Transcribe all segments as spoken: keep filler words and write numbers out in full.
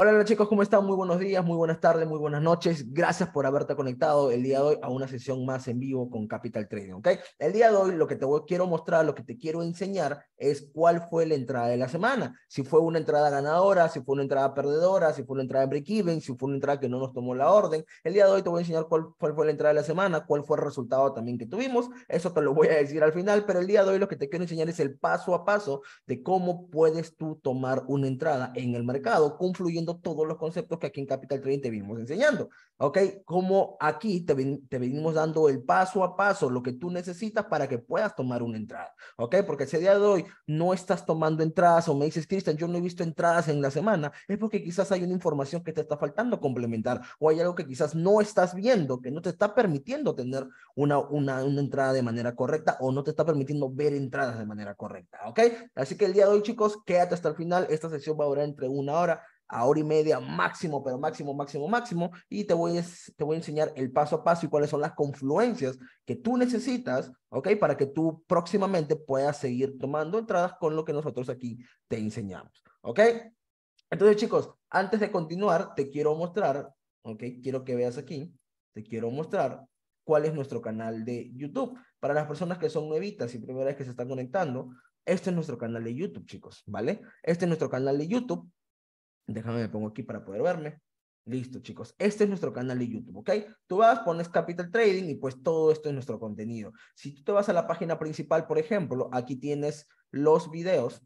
Hola, hola chicos, ¿cómo están? Muy buenos días, muy buenas tardes, muy buenas noches. Gracias por haberte conectado el día de hoy a una sesión más en vivo con Capital Trading, ¿ok? El día de hoy lo que te voy, quiero mostrar, lo que te quiero enseñar es cuál fue la entrada de la semana. Si fue una entrada ganadora, si fue una entrada perdedora, si fue una entrada break-even, si fue una entrada que no nos tomó la orden. El día de hoy te voy a enseñar cuál, cuál fue la entrada de la semana, cuál fue el resultado también que tuvimos. Eso te lo voy a decir al final, pero el día de hoy lo que te quiero enseñar es el paso a paso de cómo puedes tú tomar una entrada en el mercado, confluyendo todos los conceptos que aquí en Capital Trading te venimos enseñando, ¿ok? Como aquí te, ven, te venimos dando el paso a paso, lo que tú necesitas para que puedas tomar una entrada, ¿ok? Porque ese día de hoy no estás tomando entradas o me dices, Cristian, yo no he visto entradas en la semana, es porque quizás hay una información que te está faltando complementar o hay algo que quizás no estás viendo, que no te está permitiendo tener una, una, una entrada de manera correcta o no te está permitiendo ver entradas de manera correcta, ¿ok? Así que el día de hoy, chicos, quédate hasta el final, esta sesión va a durar entre una hora a hora y media máximo, pero máximo, máximo, máximo, y te voy, a, te voy a enseñar el paso a paso y cuáles son las confluencias que tú necesitas, ¿ok? Para que tú próximamente puedas seguir tomando entradas con lo que nosotros aquí te enseñamos, ¿ok? Entonces, chicos, antes de continuar, te quiero mostrar, ¿ok? Quiero que veas aquí, te quiero mostrar cuál es nuestro canal de YouTube. Para las personas que son nuevitas y primera vez que se están conectando, este es nuestro canal de YouTube, chicos, ¿vale? Este es nuestro canal de YouTube. Déjame, me pongo aquí para poder verme. Listo, chicos. Este es nuestro canal de YouTube, ¿ok? Tú vas, pones Capital Trading y pues todo esto es nuestro contenido. Si tú te vas a la página principal, por ejemplo, aquí tienes los videos,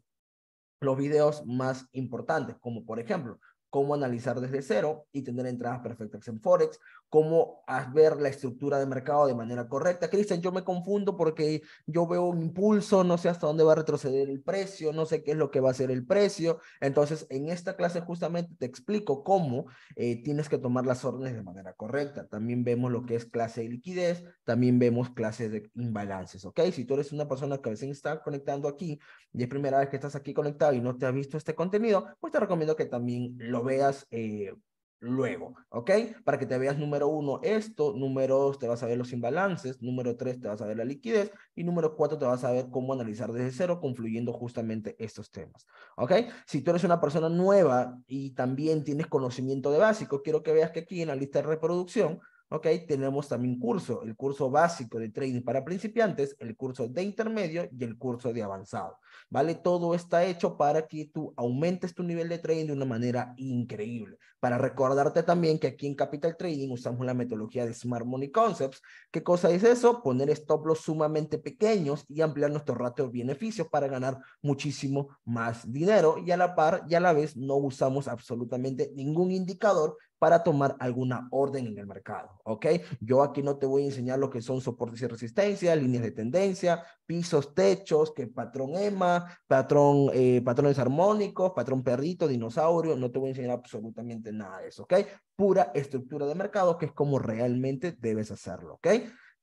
los videos más importantes, como por ejemplo, cómo analizar desde cero y tener entradas perfectas en Forex, cómo ver la estructura de mercado de manera correcta. Cristian, yo me confundo porque yo veo un impulso, no sé hasta dónde va a retroceder el precio, no sé qué es lo que va a hacer el precio. Entonces, en esta clase justamente te explico cómo eh, tienes que tomar las órdenes de manera correcta. También vemos lo que es clase de liquidez, también vemos clases de imbalances, ¿ok? Si tú eres una persona que a veces está conectando aquí y es primera vez que estás aquí conectado y no te has visto este contenido, pues te recomiendo que también lo veas eh, luego, ¿ok? Para que te veas, número uno, esto, número dos, te vas a ver los imbalances, número tres, te vas a ver la liquidez, y número cuatro, te vas a ver cómo analizar desde cero, confluyendo justamente estos temas, ¿ok? Si tú eres una persona nueva y también tienes conocimiento de básico, quiero que veas que aquí en la lista de reproducción, ¿ok? Tenemos también curso, el curso básico de trading para principiantes, el curso de intermedio y el curso de avanzado, ¿vale? Todo está hecho para que tú aumentes tu nivel de trading de una manera increíble. Para recordarte también que aquí en Capital Trading usamos la metodología de Smart Money Concepts. ¿Qué cosa es eso? Poner stop loss sumamente pequeños y ampliar nuestros ratios beneficios para ganar muchísimo más dinero y a la par y a la vez no usamos absolutamente ningún indicador para tomar alguna orden en el mercado, ¿ok? Yo aquí no te voy a enseñar lo que son soportes y resistencia, líneas de tendencia, pisos, techos, que patrón E M A, patrón, eh, patrones armónicos, patrón perrito, dinosaurio, no te voy a enseñar absolutamente nada de eso, ¿ok? Pura estructura de mercado, que es como realmente debes hacerlo, ¿ok?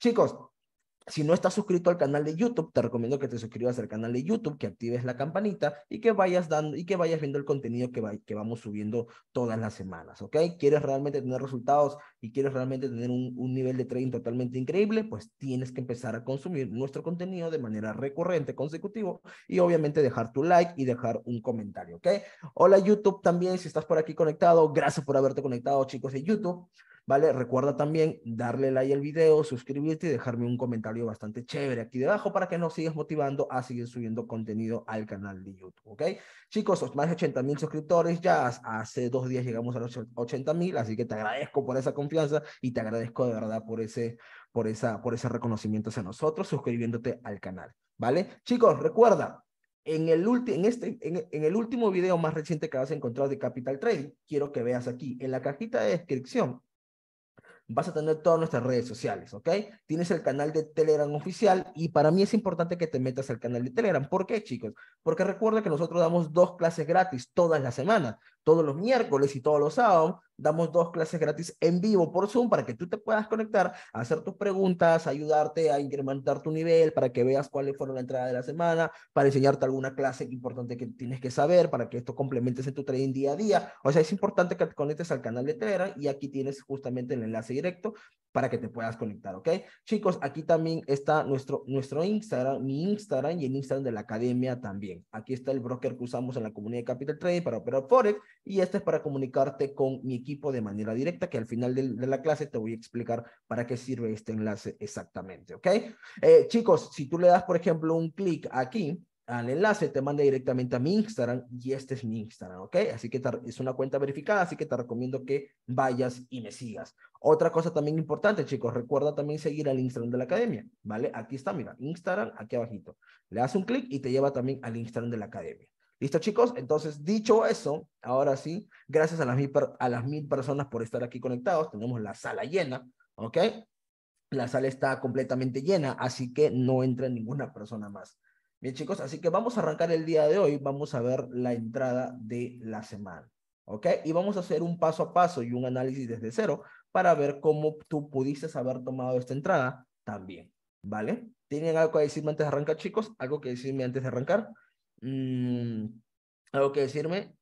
Chicos, si no estás suscrito al canal de YouTube, te recomiendo que te suscribas al canal de YouTube, que actives la campanita y que vayas dando y que vayas viendo el contenido que, va, que vamos subiendo todas las semanas, ¿ok? ¿Quieres realmente tener resultados y quieres realmente tener un, un nivel de trading totalmente increíble? Pues tienes que empezar a consumir nuestro contenido de manera recurrente, consecutivo y obviamente dejar tu like y dejar un comentario, ¿ok? Hola YouTube también, si estás por aquí conectado, gracias por haberte conectado, chicos de YouTube. ¿Vale? Recuerda también darle like al video, suscribirte y dejarme un comentario bastante chévere aquí debajo para que nos sigas motivando a seguir subiendo contenido al canal de YouTube, ¿ok? Chicos, más de ochenta mil suscriptores ya, hace dos días llegamos a los ochenta mil, así que te agradezco por esa confianza y te agradezco de verdad por ese, por esa, por ese reconocimiento hacia nosotros, suscribiéndote al canal, ¿vale? Chicos, recuerda, en el, ulti, en, este, en, en el último video más reciente que vas a encontrar de Capital Trading, quiero que veas aquí, en la cajita de descripción, vas a tener todas nuestras redes sociales, ¿ok? Tienes el canal de Telegram oficial y para mí es importante que te metas al canal de Telegram. ¿Por qué, chicos? Porque recuerda que nosotros damos dos clases gratis todas las semanas, todos los miércoles y todos los sábados. Damos dos clases gratis en vivo por Zoom para que tú te puedas conectar, hacer tus preguntas, ayudarte a incrementar tu nivel, para que veas cuáles fueron la entrada de la semana, para enseñarte alguna clase importante que tienes que saber, para que esto complementes en tu trading día a día. O sea, es importante que te conectes al canal de Telegram y aquí tienes justamente el enlace directo para que te puedas conectar, ¿ok? Chicos, aquí también está nuestro, nuestro Instagram, mi Instagram y el Instagram de la academia también. Aquí está el broker que usamos en la comunidad de Capital Trading para operar Forex y este es para comunicarte con mi equipo de manera directa, que al final de, de la clase te voy a explicar para qué sirve este enlace exactamente, ¿ok? Eh, chicos, si tú le das, por ejemplo, un clic aquí al enlace, te manda directamente a mi Instagram, y este es mi Instagram, ¿ok? Así que te, es una cuenta verificada, así que te recomiendo que vayas y me sigas. Otra cosa también importante, chicos, recuerda también seguir al Instagram de la academia, ¿vale? Aquí está, mira, Instagram, aquí abajito. Le das un clic y te lleva también al Instagram de la academia. ¿Listo, chicos? Entonces, dicho eso, ahora sí, gracias a las mil, a las mil personas por estar aquí conectados. Tenemos la sala llena, ¿ok? La sala está completamente llena, así que no entra ninguna persona más. Bien, chicos, así que vamos a arrancar el día de hoy. Vamos a ver la entrada de la semana, ¿ok? Y vamos a hacer un paso a paso y un análisis desde cero para ver cómo tú pudiste haber tomado esta entrada también, ¿vale? ¿Tienen algo que decirme antes de arrancar, chicos? ¿Algo que decirme antes de arrancar? Mm, ¿Algo que decirme?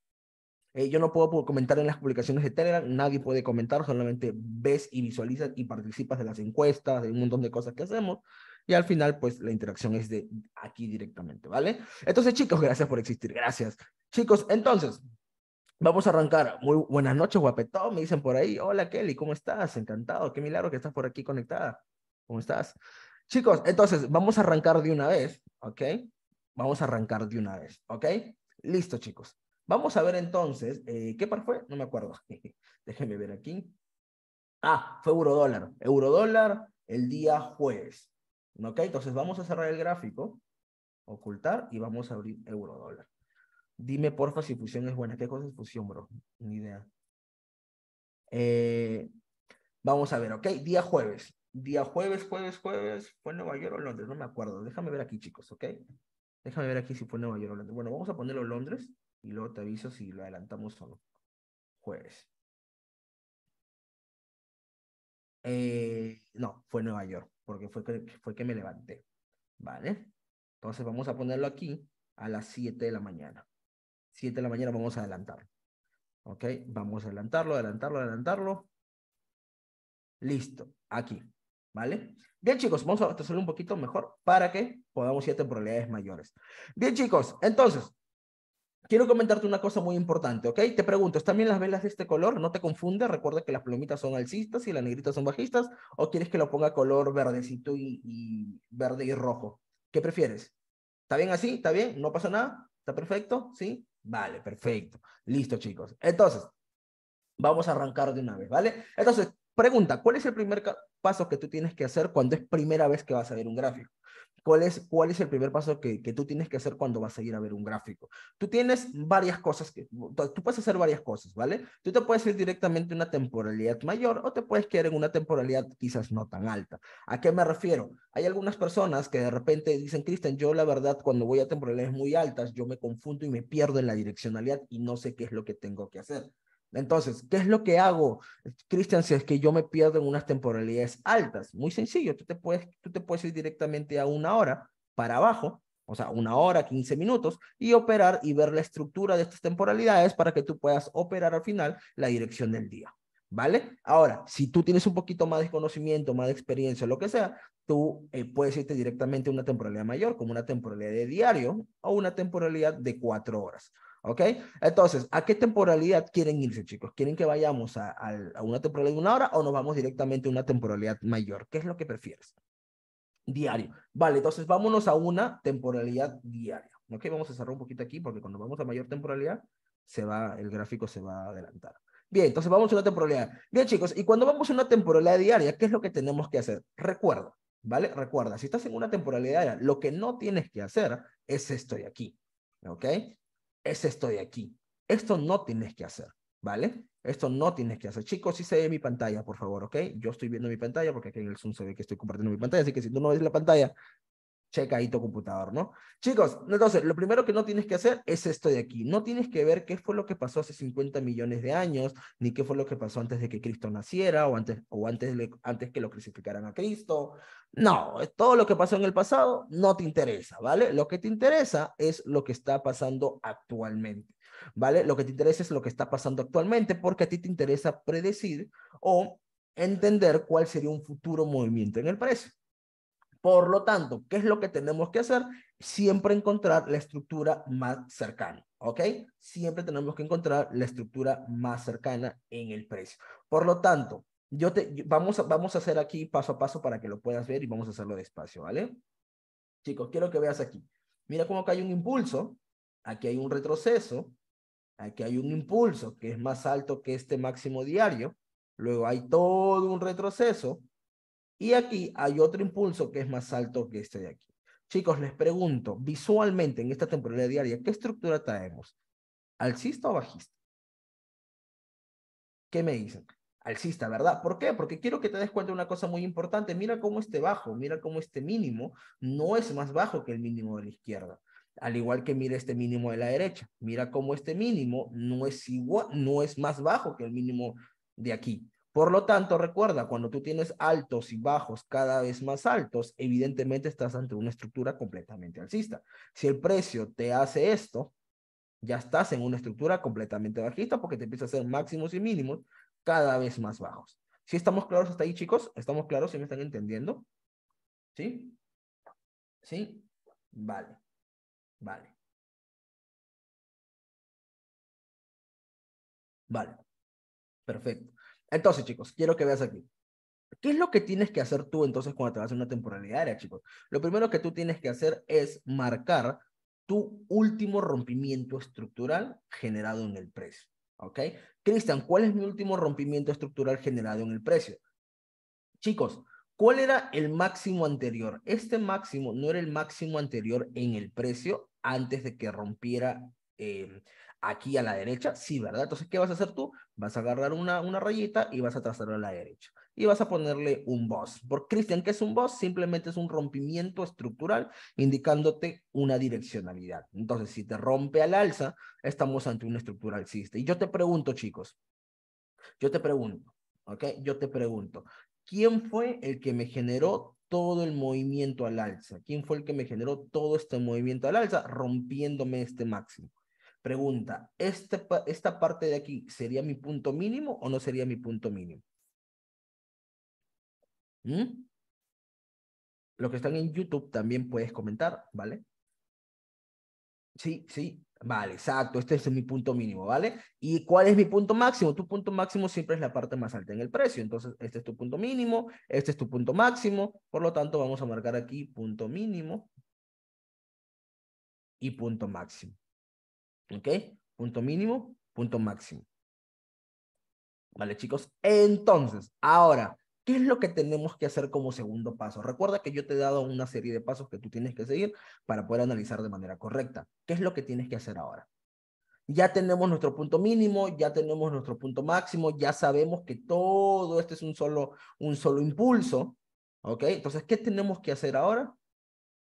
Eh, yo no puedo comentar en las publicaciones de Telegram, nadie puede comentar, solamente ves y visualizas y participas de las encuestas, de un montón de cosas que hacemos. Y al final, pues, la interacción es de aquí directamente, ¿vale? Entonces, chicos, gracias por existir, gracias. Chicos, entonces, vamos a arrancar. Muy buenas noches, guapetón, me dicen por ahí. Hola, Kelly, ¿cómo estás? Encantado, qué milagro que estás por aquí conectada. ¿Cómo estás? Chicos, entonces, vamos a arrancar de una vez, ¿ok? Vamos a arrancar de una vez, ¿ok? Listo, chicos. Vamos a ver entonces, eh, ¿qué par fue? No me acuerdo. Déjenme ver aquí. Ah, fue eurodólar. Eurodólar el día jueves. Ok, entonces vamos a cerrar el gráfico, ocultar, y vamos a abrir euro dólar. Dime, porfa, si fusión es buena. ¿Qué cosa es fusión, bro? Ni idea. Eh, vamos a ver, ok, día jueves. Día jueves, jueves, jueves. ¿Fue Nueva York o Londres? No me acuerdo. Déjame ver aquí, chicos, ok. Déjame ver aquí si fue Nueva York o Londres. Bueno, vamos a ponerlo Londres y luego te aviso si lo adelantamos o no. Jueves. Eh, no, fue Nueva York, porque fue que, fue que me levanté, ¿vale? Entonces vamos a ponerlo aquí a las siete de la mañana. siete de la mañana vamos a adelantar. ¿Ok? Vamos a adelantarlo, adelantarlo, adelantarlo. Listo, aquí, ¿vale? Bien, chicos, vamos a hacerlo un poquito mejor para que podamos ir a temporalidades mayores. Bien, chicos, entonces, quiero comentarte una cosa muy importante, ¿ok? Te pregunto, ¿están bien las velas de este color? No te confundas, recuerda que las plumitas son alcistas y las negritas son bajistas, ¿o quieres que lo ponga color verdecito y, y verde y rojo? ¿Qué prefieres? ¿Está bien así? ¿Está bien? ¿No pasa nada? ¿Está perfecto? ¿Sí? Vale, perfecto. Listo, chicos. Entonces, vamos a arrancar de una vez, ¿vale? Entonces, pregunta, ¿cuál es el primer paso que tú tienes que hacer cuando es primera vez que vas a ver un gráfico? ¿Cuál es, cuál es el primer paso que, que tú tienes que hacer cuando vas a ir a ver un gráfico? Tú tienes varias cosas, que, tú puedes hacer varias cosas, ¿vale? Tú te puedes ir directamente a una temporalidad mayor o te puedes quedar en una temporalidad quizás no tan alta. ¿A qué me refiero? Hay algunas personas que de repente dicen, Cristian, yo la verdad cuando voy a temporalidades muy altas, yo me confundo y me pierdo en la direccionalidad y no sé qué es lo que tengo que hacer. Entonces, ¿qué es lo que hago, Cristian, si es que yo me pierdo en unas temporalidades altas? Muy sencillo, tú te puedes, tú te puedes ir directamente a una hora para abajo, o sea, una hora, quince minutos, y operar y ver la estructura de estas temporalidades para que tú puedas operar al final la dirección del día, ¿vale? Ahora, si tú tienes un poquito más de conocimiento, más de experiencia, lo que sea, tú eh, puedes irte directamente a una temporalidad mayor, como una temporalidad de diario o una temporalidad de cuatro horas. ¿Ok? Entonces, ¿a qué temporalidad quieren irse, chicos? ¿Quieren que vayamos a, a, a una temporalidad de una hora o nos vamos directamente a una temporalidad mayor? ¿Qué es lo que prefieres? Diario. Vale, entonces vámonos a una temporalidad diaria. ¿Ok? Vamos a cerrar un poquito aquí porque cuando vamos a mayor temporalidad, se va, el gráfico se va a adelantar. Bien, entonces vamos a una temporalidad. Bien, chicos, y cuando vamos a una temporalidad diaria, ¿qué es lo que tenemos que hacer? Recuerda, ¿vale? Recuerda, si estás en una temporalidad diaria, lo que no tienes que hacer es esto de aquí. ¿Ok? Es esto de aquí. Esto no tienes que hacer, ¿vale? Esto no tienes que hacer. Chicos, sí se ve mi pantalla, por favor, ¿ok? Yo estoy viendo mi pantalla porque aquí en el Zoom se ve que estoy compartiendo mi pantalla, así que si tú no ves la pantalla, checa ahí tu computador, ¿no? Chicos, entonces, lo primero que no tienes que hacer es esto de aquí. No tienes que ver qué fue lo que pasó hace cincuenta millones de años, ni qué fue lo que pasó antes de que Cristo naciera, o antes, o antes, le, antes que lo crucificaran a Cristo. No, todo lo que pasó en el pasado no te interesa, ¿vale? Lo que te interesa es lo que está pasando actualmente, ¿vale? Lo que te interesa es lo que está pasando actualmente, porque a ti te interesa predecir o entender cuál sería un futuro movimiento en el precio. Por lo tanto, ¿qué es lo que tenemos que hacer? Siempre encontrar la estructura más cercana, ¿ok? Siempre tenemos que encontrar la estructura más cercana en el precio. Por lo tanto, yo te, vamos, a, vamos a hacer aquí paso a paso para que lo puedas ver y vamos a hacerlo despacio, ¿vale? Chicos, quiero que veas aquí. Mira cómo acá hay un impulso, aquí hay un retroceso, aquí hay un impulso que es más alto que este máximo diario, luego hay todo un retroceso, y aquí hay otro impulso que es más alto que este de aquí. Chicos, les pregunto, visualmente en esta temporalidad diaria, ¿qué estructura traemos? ¿Alcista o bajista? ¿Qué me dicen? Alcista, ¿verdad? ¿Por qué? Porque quiero que te des cuenta de una cosa muy importante. Mira cómo este bajo, mira cómo este mínimo no es más bajo que el mínimo de la izquierda. Al igual que mira este mínimo de la derecha. Mira cómo este mínimo no es igual, no es más bajo que el mínimo de aquí. Por lo tanto, recuerda, cuando tú tienes altos y bajos cada vez más altos, evidentemente estás ante una estructura completamente alcista. Si el precio te hace esto, ya estás en una estructura completamente bajista porque te empieza a hacer máximos y mínimos cada vez más bajos. ¿Sí estamos claros hasta ahí, chicos? ¿Estamos claros? ¿Sí me están entendiendo? ¿Sí? ¿Sí? Vale. Vale. Vale. Perfecto. Entonces, chicos, quiero que veas aquí. ¿Qué es lo que tienes que hacer tú entonces cuando te vas a una temporalidad área, chicos? Lo primero que tú tienes que hacer es marcar tu último rompimiento estructural generado en el precio, ¿ok? Cristian, ¿cuál es mi último rompimiento estructural generado en el precio? Chicos, ¿cuál era el máximo anterior? Este máximo no era el máximo anterior en el precio antes de que rompiera eh, aquí a la derecha, sí, ¿verdad? Entonces, ¿qué vas a hacer tú? Vas a agarrar una, una rayita y vas a trazarla a la derecha. Y vas a ponerle un B U S D. Por Cristian, ¿qué es un B U S D? Simplemente es un rompimiento estructural indicándote una direccionalidad. Entonces, si te rompe al alza, estamos ante una estructura alcista. Y yo te pregunto, chicos, yo te pregunto, ¿ok? Yo te pregunto, ¿quién fue el que me generó todo el movimiento al alza? ¿Quién fue el que me generó todo este movimiento al alza rompiéndome este máximo? Pregunta, este, ¿esta parte de aquí sería mi punto mínimo o no sería mi punto mínimo? ¿Mm? Los que están en YouTube también puedes comentar, ¿vale? Sí, sí, vale, exacto, este es mi punto mínimo, ¿vale? ¿Y cuál es mi punto máximo? Tu punto máximo siempre es la parte más alta en el precio, entonces este es tu punto mínimo, este es tu punto máximo, por lo tanto vamos a marcar aquí punto mínimo y punto máximo. ¿Ok? Punto mínimo, punto máximo. Vale, chicos. Entonces, ahora, ¿qué es lo que tenemos que hacer como segundo paso? Recuerda que yo te he dado una serie de pasos que tú tienes que seguir para poder analizar de manera correcta. ¿Qué es lo que tienes que hacer ahora? Ya tenemos nuestro punto mínimo, ya tenemos nuestro punto máximo, ya sabemos que todo esto es un solo, un solo impulso. ¿Ok? Entonces, ¿qué tenemos que hacer ahora?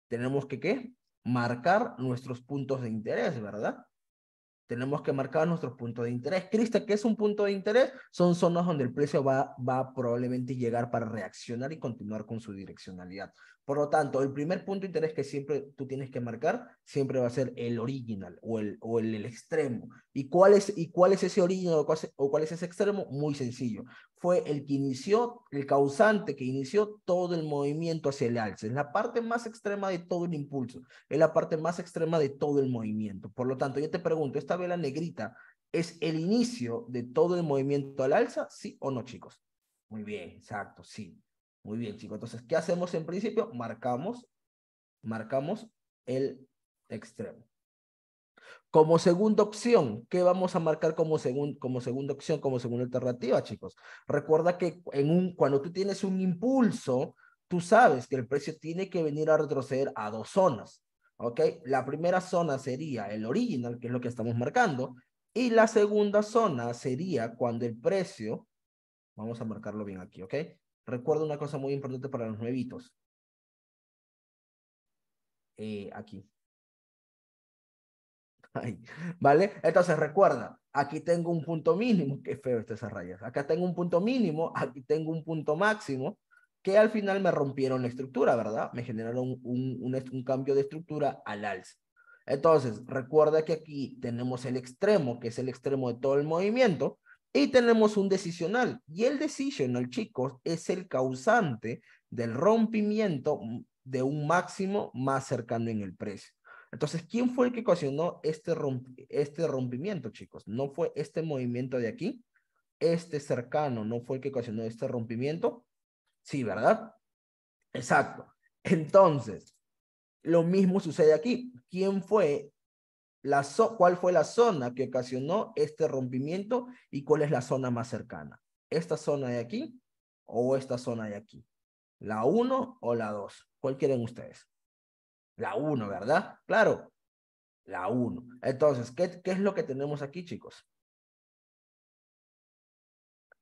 Tenemos que, ¿qué? Marcar nuestros puntos de interés, ¿verdad? Tenemos que marcar nuestros puntos de interés. Cristian, ¿qué es un punto de interés? Son zonas donde el precio va, va probablemente llegar para reaccionar y continuar con su direccionalidad. Por lo tanto, el primer punto de interés que siempre tú tienes que marcar siempre va a ser el original o el, o el, el extremo. ¿Y cuál es, y cuál es ese original o cuál es, o cuál es ese extremo? Muy sencillo. Fue el que inició, el causante que inició todo el movimiento hacia el alza. Es la parte más extrema de todo el impulso. Es la parte más extrema de todo el movimiento. Por lo tanto, yo te pregunto, ¿esta vela negrita es el inicio de todo el movimiento al alza? ¿Sí o no, chicos? Muy bien, exacto, sí. Muy bien, chicos. Entonces, ¿qué hacemos en principio? Marcamos, marcamos el extremo. Como segunda opción, ¿qué vamos a marcar como, segun, como segunda opción, como segunda alternativa, chicos? Recuerda que en un, cuando tú tienes un impulso, tú sabes que el precio tiene que venir a retroceder a dos zonas, ¿ok? La primera zona sería el original, que es lo que estamos marcando, y la segunda zona sería cuando el precio, vamos a marcarlo bien aquí, ¿ok? Recuerda una cosa muy importante para los nuevitos. Eh, aquí. Ay, ¿vale? Entonces recuerda, aquí tengo un punto mínimo. Qué feo está esas rayas. Acá tengo un punto mínimo, aquí tengo un punto máximo, que al final me rompieron la estructura, ¿verdad? Me generaron un, un, un cambio de estructura al alza. Entonces, recuerda que aquí tenemos el extremo, que es el extremo de todo el movimiento. Y tenemos un decisional. Y el decisional, chicos, es el causante del rompimiento de un máximo más cercano en el precio. Entonces, ¿quién fue el que ocasionó este, romp este rompimiento, chicos? No fue este movimiento de aquí, este cercano, ¿no fue el que ocasionó este rompimiento? Sí, ¿verdad? Exacto. Entonces, lo mismo sucede aquí. ¿Quién fue la so ¿Cuál fue la zona que ocasionó este rompimiento y cuál es la zona más cercana? ¿Esta zona de aquí o esta zona de aquí? ¿La uno o la dos? ¿Cuál quieren ustedes? La uno, ¿verdad? Claro, la uno. Entonces, ¿qué, ¿qué es lo que tenemos aquí, chicos?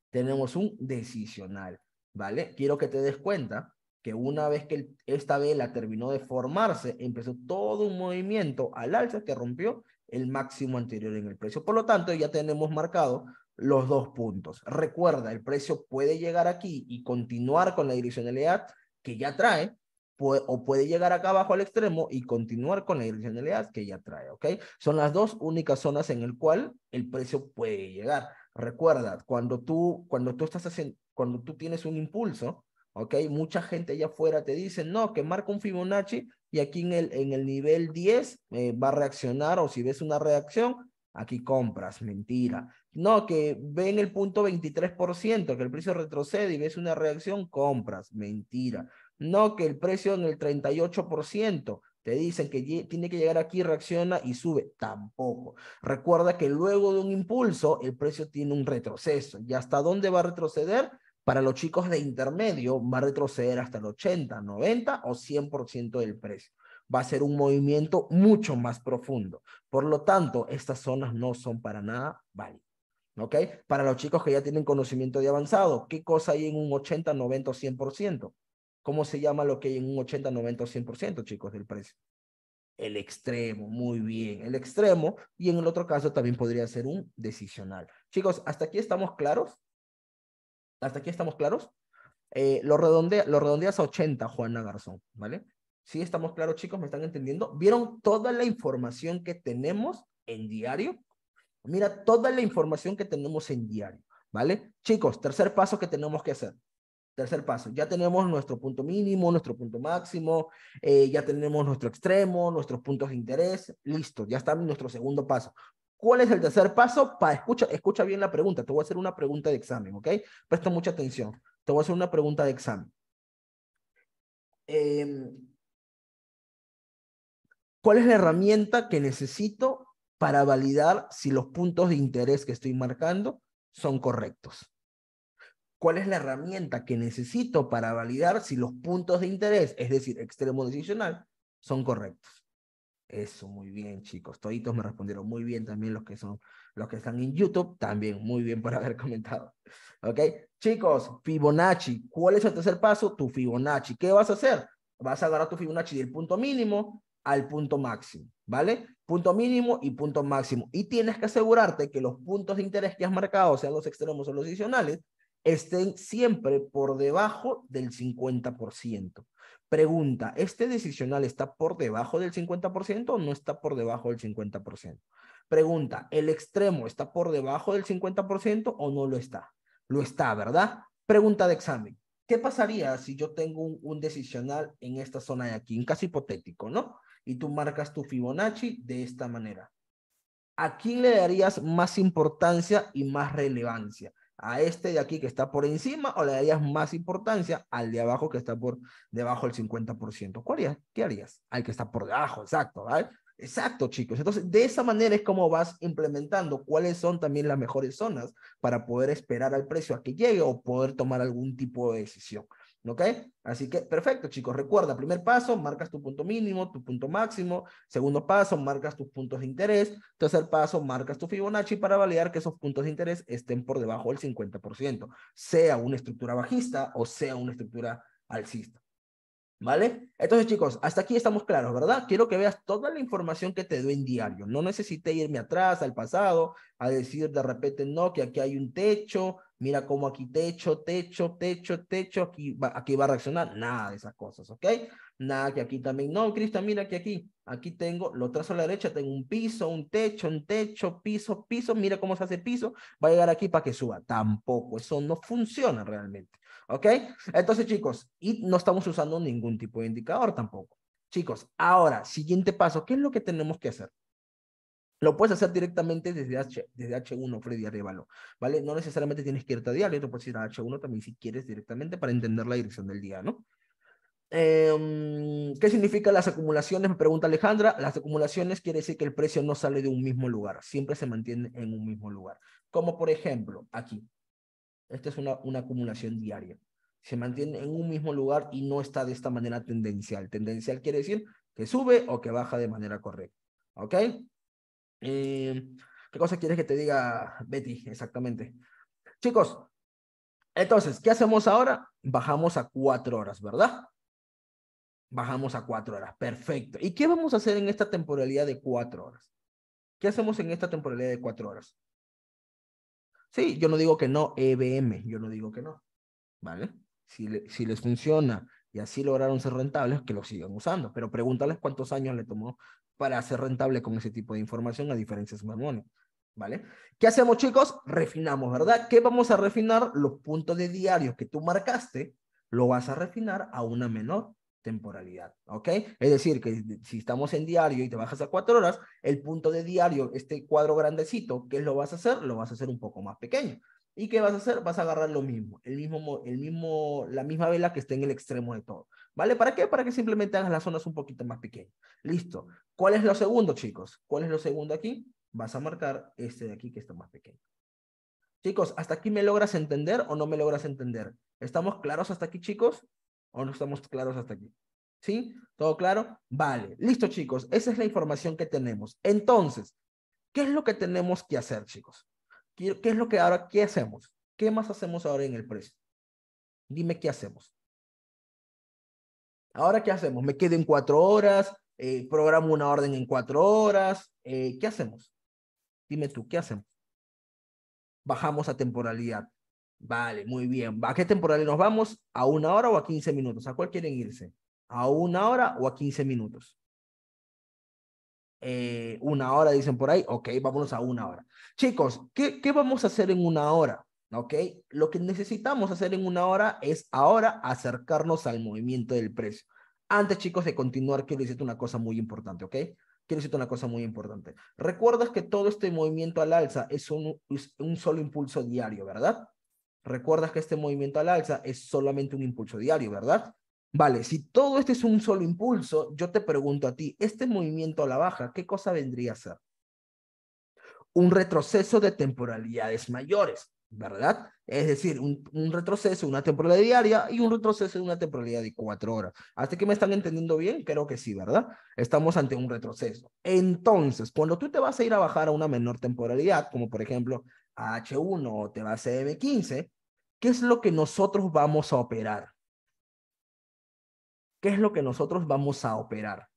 Tenemos un decisional, ¿vale? Quiero que te des cuenta que una vez que el, esta vela terminó de formarse, empezó todo un movimiento al alza que rompió el máximo anterior en el precio. Por lo tanto, ya tenemos marcado los dos puntos. Recuerda, el precio puede llegar aquí y continuar con la direccionalidad que ya trae, o puede llegar acá abajo al extremo y continuar con la direccionalidad que ya trae, ¿ok? Son las dos únicas zonas en el cual el precio puede llegar. Recuerda, cuando tú, cuando tú estás haciendo, cuando tú tienes un impulso, ¿ok? Mucha gente allá afuera te dice, no, que marca un Fibonacci y aquí en el, en el nivel diez eh, va a reaccionar, o si ves una reacción, aquí compras. Mentira. No, que ven el punto veintitrés por ciento, que el precio retrocede y ves una reacción, compras. Mentira. No, que el precio en el treinta y ocho por ciento, te dicen que tiene que llegar aquí, reacciona y sube. Tampoco. Recuerda que luego de un impulso, el precio tiene un retroceso. ¿Y hasta dónde va a retroceder? Para los chicos de intermedio, va a retroceder hasta el ochenta, noventa o cien por ciento del precio. Va a ser un movimiento mucho más profundo. Por lo tanto, estas zonas no son para nada válidas. ¿Ok? Para los chicos que ya tienen conocimiento de avanzado, ¿qué cosa hay en un ochenta, noventa o cien por ciento? ¿Cómo se llama lo que hay en un ochenta, noventa o cien por ciento, chicos, del precio? El extremo, muy bien, el extremo. Y en el otro caso también podría ser un decisional. Chicos, ¿hasta aquí estamos claros? ¿Hasta aquí estamos claros? Eh, lo, redondea, lo redondeas a ochenta, Juana Garzón, ¿vale? Sí, estamos claros, chicos, ¿me están entendiendo? ¿Vieron toda la información que tenemos en diario? Mira, toda la información que tenemos en diario, ¿vale? Chicos, tercer paso que tenemos que hacer. Tercer paso, ya tenemos nuestro punto mínimo, nuestro punto máximo, eh, ya tenemos nuestro extremo, nuestros puntos de interés, listo, ya está nuestro segundo paso. ¿Cuál es el tercer paso? Pa, escucha, escucha bien la pregunta, te voy a hacer una pregunta de examen, ¿ok? Presta mucha atención, te voy a hacer una pregunta de examen. Eh, ¿Cuál es la herramienta que necesito para validar si los puntos de interés que estoy marcando son correctos? ¿Cuál es la herramienta que necesito para validar si los puntos de interés, es decir, extremo decisional, son correctos? Eso, muy bien, chicos. Toditos me respondieron muy bien también los que son, los que están en YouTube, también muy bien por haber comentado. ¿Ok? Chicos, Fibonacci. ¿Cuál es el tercer paso? Tu Fibonacci. ¿Qué vas a hacer? Vas a agarrar tu Fibonacci del punto mínimo al punto máximo, ¿vale? Punto mínimo y punto máximo. Y tienes que asegurarte que los puntos de interés que has marcado, sean los extremos o los decisionales, estén siempre por debajo del cincuenta por ciento. Pregunta, ¿este decisional está por debajo del cincuenta por ciento o no está por debajo del cincuenta por ciento? Pregunta, ¿el extremo está por debajo del cincuenta por ciento o no lo está? Lo está, ¿verdad? Pregunta de examen. ¿Qué pasaría si yo tengo un, un decisional en esta zona de aquí? Un caso hipotético, ¿no? Y tú marcas tu Fibonacci de esta manera. ¿A quién le darías más importancia y más relevancia? ¿A este de aquí que está por encima o le darías más importancia al de abajo que está por debajo del cincuenta por ciento? ¿Cuál harías? ¿Qué harías? Al que está por debajo, exacto, ¿vale? Exacto, chicos. Entonces, de esa manera es como vas implementando cuáles son también las mejores zonas para poder esperar al precio a que llegue o poder tomar algún tipo de decisión, ¿ok? Así que, perfecto, chicos. Recuerda, primer paso, marcas tu punto mínimo, tu punto máximo. Segundo paso, marcas tus puntos de interés. Tercer paso, marcas tu Fibonacci para validar que esos puntos de interés estén por debajo del cincuenta por ciento, sea una estructura bajista o sea una estructura alcista, ¿vale? Entonces, chicos, hasta aquí estamos claros, ¿verdad? Quiero que veas toda la información que te doy en diario. No necesité irme atrás, al pasado, a decir de repente, no, que aquí hay un techo. Mira cómo aquí techo, techo, techo, techo, aquí va, aquí va a reaccionar. Nada de esas cosas, ¿ok? Nada que aquí también. No, Cristian, mira que aquí, aquí tengo, lo trazo a la derecha, tengo un piso, un techo, un techo, piso, piso. Mira cómo se hace piso. Va a llegar aquí para que suba. Tampoco, eso no funciona realmente. ¿Ok? Entonces, chicos, y no estamos usando ningún tipo de indicador tampoco. Chicos, ahora, siguiente paso, ¿qué es lo que tenemos que hacer? Lo puedes hacer directamente desde, H, desde H uno, Freddy, Arevalo, ¿vale? No necesariamente tienes que irte a diario, te puedes ir a H uno también si quieres directamente para entender la dirección del día, ¿no? Eh, ¿Qué significa las acumulaciones? Me pregunta Alejandra. Las acumulaciones quiere decir que el precio no sale de un mismo lugar, siempre se mantiene en un mismo lugar. Como por ejemplo, aquí. Esta es una, una acumulación diaria. Se mantiene en un mismo lugar y no está de esta manera tendencial. Tendencial quiere decir que sube o que baja de manera correcta. ¿Ok? Eh, ¿Qué cosa quieres que te diga, Betty? Exactamente. Chicos, entonces, ¿qué hacemos ahora? Bajamos a cuatro horas, ¿verdad? Bajamos a cuatro horas. Perfecto. ¿Y qué vamos a hacer en esta temporalidad de cuatro horas? ¿Qué hacemos en esta temporalidad de cuatro horas? Sí, yo no digo que no, E B M, yo no digo que no, ¿vale? Si, le, si les funciona y así lograron ser rentables, que lo sigan usando, pero pregúntales cuántos años le tomó para ser rentable con ese tipo de información a diferencia de Smart Money, ¿vale? ¿Qué hacemos, chicos? Refinamos, ¿verdad? ¿Qué vamos a refinar? Los puntos de diario que tú marcaste, lo vas a refinar a una menor temporalidad, ¿ok? Es decir, que si estamos en diario y te bajas a cuatro horas, el punto de diario, este cuadro grandecito, ¿qué lo vas a hacer? Lo vas a hacer un poco más pequeño. ¿Y qué vas a hacer? Vas a agarrar lo mismo, el mismo, el mismo, la misma vela que esté en el extremo de todo, ¿vale? ¿Para qué? Para que simplemente hagas las zonas un poquito más pequeñas. Listo. ¿Cuál es lo segundo, chicos? ¿Cuál es lo segundo aquí? Vas a marcar este de aquí que está más pequeño. Chicos, ¿hasta aquí me logras entender o no me logras entender? ¿Estamos claros hasta aquí, chicos? ¿O no estamos claros hasta aquí? ¿Sí? ¿Todo claro? Vale. Listo, chicos. Esa es la información que tenemos. Entonces, ¿qué es lo que tenemos que hacer, chicos? ¿Qué, qué es lo que ahora, qué hacemos? ¿Qué más hacemos ahora en el precio? Dime qué hacemos. ¿Ahora qué hacemos? ¿Me quedo en cuatro horas? Eh, ¿Programo una orden en cuatro horas? Eh, ¿Qué hacemos? Dime tú, ¿qué hacemos? Bajamos a temporalidad. Vale, muy bien. ¿A qué temporal nos vamos? ¿A una hora o a quince minutos? ¿A cuál quieren irse? ¿A una hora o a quince minutos? Eh, una hora, dicen por ahí. Ok, vámonos a una hora. Chicos, ¿qué, qué vamos a hacer en una hora? Ok, lo que necesitamos hacer en una hora es ahora acercarnos al movimiento del precio. Antes, chicos, de continuar, quiero decirte una cosa muy importante, ¿ok? Quiero decirte una cosa muy importante. Recuerdas que todo este movimiento al alza es un, es un solo impulso diario, ¿verdad? Recuerdas que este movimiento al alza es solamente un impulso diario, ¿verdad? Vale, si todo este es un solo impulso, yo te pregunto a ti, este movimiento a la baja, ¿qué cosa vendría a ser? Un retroceso de temporalidades mayores, ¿verdad? Es decir, un, un retroceso de una temporalidad diaria y un retroceso de una temporalidad de cuatro horas. ¿Hasta que me están entendiendo bien? Creo que sí, ¿verdad? Estamos ante un retroceso. Entonces, cuando tú te vas a ir a bajar a una menor temporalidad, como por ejemplo a H uno o te vas a M quince, ¿qué es lo que nosotros vamos a operar? ¿Qué es lo que nosotros vamos a operar?